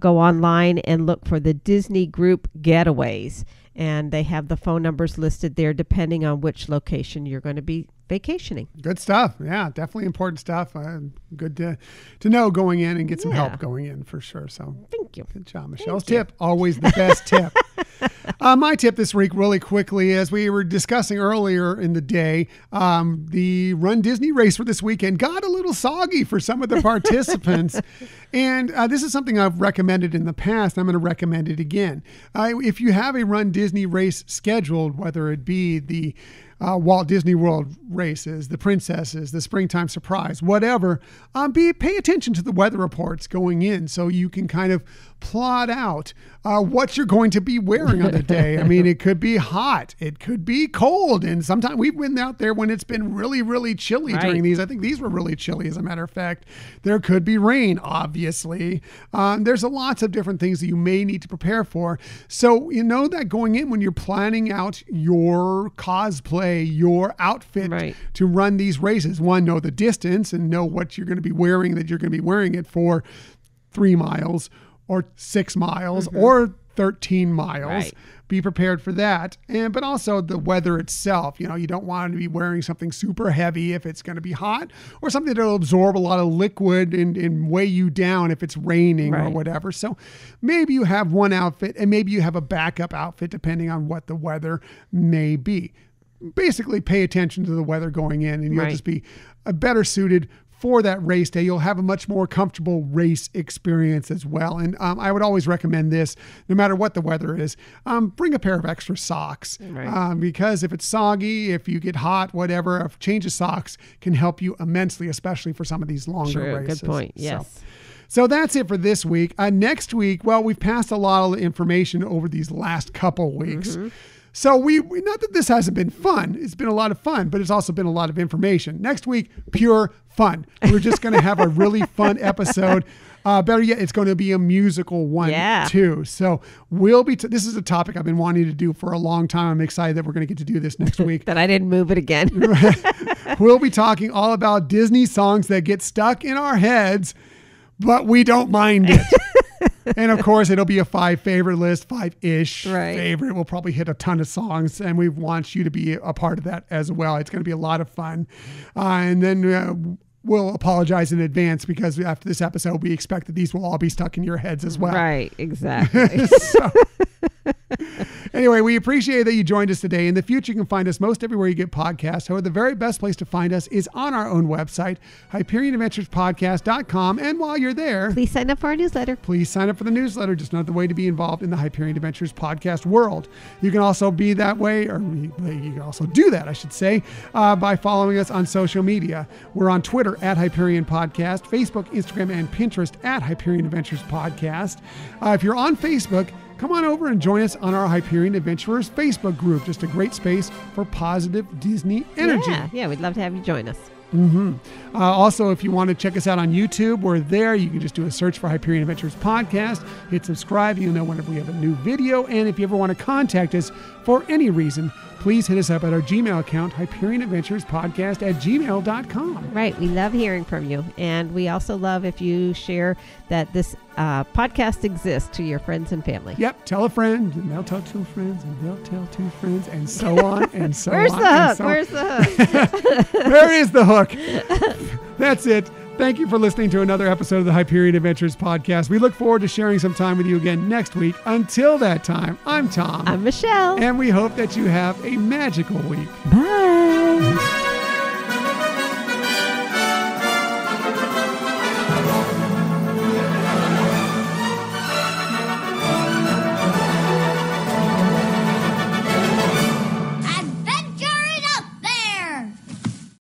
go online and look for the Disney Group Getaways, and they have the phone numbers listed there depending on which location you're going to be vacationing. Good stuff. Yeah, definitely important stuff. Good to know going in and get some help going in for sure. So thank you. Good job, Michelle's tip. Always the best tip. My tip this week really quickly, as we were discussing earlier in the day, the Run Disney race for this weekend got a little soggy for some of the participants. And this is something I've recommended in the past. I'm going to recommend it again. If you have a Run Disney race scheduled, whether it be the Walt Disney World races, the princesses, the Springtime Surprise, whatever, pay attention to the weather reports going in so you can kind of plot out what you're going to be wearing on the day. I mean, it could be hot, it could be cold, and sometimes we've been out there when it's been really, really chilly during these. I think these were really chilly, as a matter of fact. There could be rain, obviously. There's lots of different things that you may need to prepare for. So you know that going in when you're planning out your cosplay, your outfit to run these races. One, know the distance and know what you're going to be wearing, that you're going to be wearing it for 3 miles or 6 miles or 13 miles. Right. Be prepared for that. And but also the weather itself. You know, you don't want to be wearing something super heavy if it's going to be hot, or something that will absorb a lot of liquid and weigh you down if it's raining or whatever. So maybe you have one outfit and maybe you have a backup outfit depending on what the weather may be. Basically pay attention to the weather going in and you'll just be better suited for that race day. You'll have a much more comfortable race experience as well. And I would always recommend this, no matter what the weather is, bring a pair of extra socks because if it's soggy, if you get hot, whatever, a change of socks can help you immensely, especially for some of these longer races. Good point. Yes. So that's it for this week. Next week, well, we've passed a lot of information over these last couple weeks. So we not that this hasn't been fun. It's been a lot of fun, but it's also been a lot of information. Next week, pure fun. We're just going to have a really fun episode. Better yet, it's going to be a musical one too. So we'll be, this is a topic I've been wanting to do for a long time. I'm excited that we're going to get to do this next week. That I didn't move it again. We'll be talking all about Disney songs that get stuck in our heads, but we don't mind it. And of course, it'll be a 5 favorite list, 5-ish favorite. We'll probably hit a ton of songs, and we want you to be a part of that as well. It's going to be a lot of fun. And then we'll apologize in advance because after this episode, we expect that these will all be stuck in your heads as well. Right, exactly. So, anyway, we appreciate that you joined us today. In the future, you can find us most everywhere you get podcasts. However, the very best place to find us is on our own website, HyperionAdventuresPodcast.com. And while you're there, please sign up for our newsletter. Please sign up for the newsletter. Just another way to be involved in the Hyperion Adventures podcast world. You can also be that way, or you can also do that, I should say, by following us on social media. We're on Twitter at Hyperion Podcast, Facebook, Instagram, and Pinterest at Hyperion Adventures Podcast. If you're on Facebook, come on over and join us on our Hyperion Adventurers Facebook group. Just a great space for positive Disney energy. Yeah, we'd love to have you join us. Also, if you want to check us out on YouTube, we're there. You can just do a search for Hyperion Adventures Podcast. Hit subscribe. You'll know whenever we have a new video. And if you ever want to contact us for any reason, please hit us up at our Gmail account, HyperionAdventuresPodcast@gmail.com. Right. We love hearing from you. And we also love if you share that this podcast exists to your friends and family. Yep. Tell a friend, and they'll tell two friends, and they'll tell two friends, and so on, and so Where's the hook? Where's the hook? There is the hook. That's it. Thank you for listening to another episode of the Hyperion Adventures Podcast. We look forward to sharing some time with you again next week. Until that time, I'm Tom. I'm Michelle. And we hope that you have a magical week. Bye.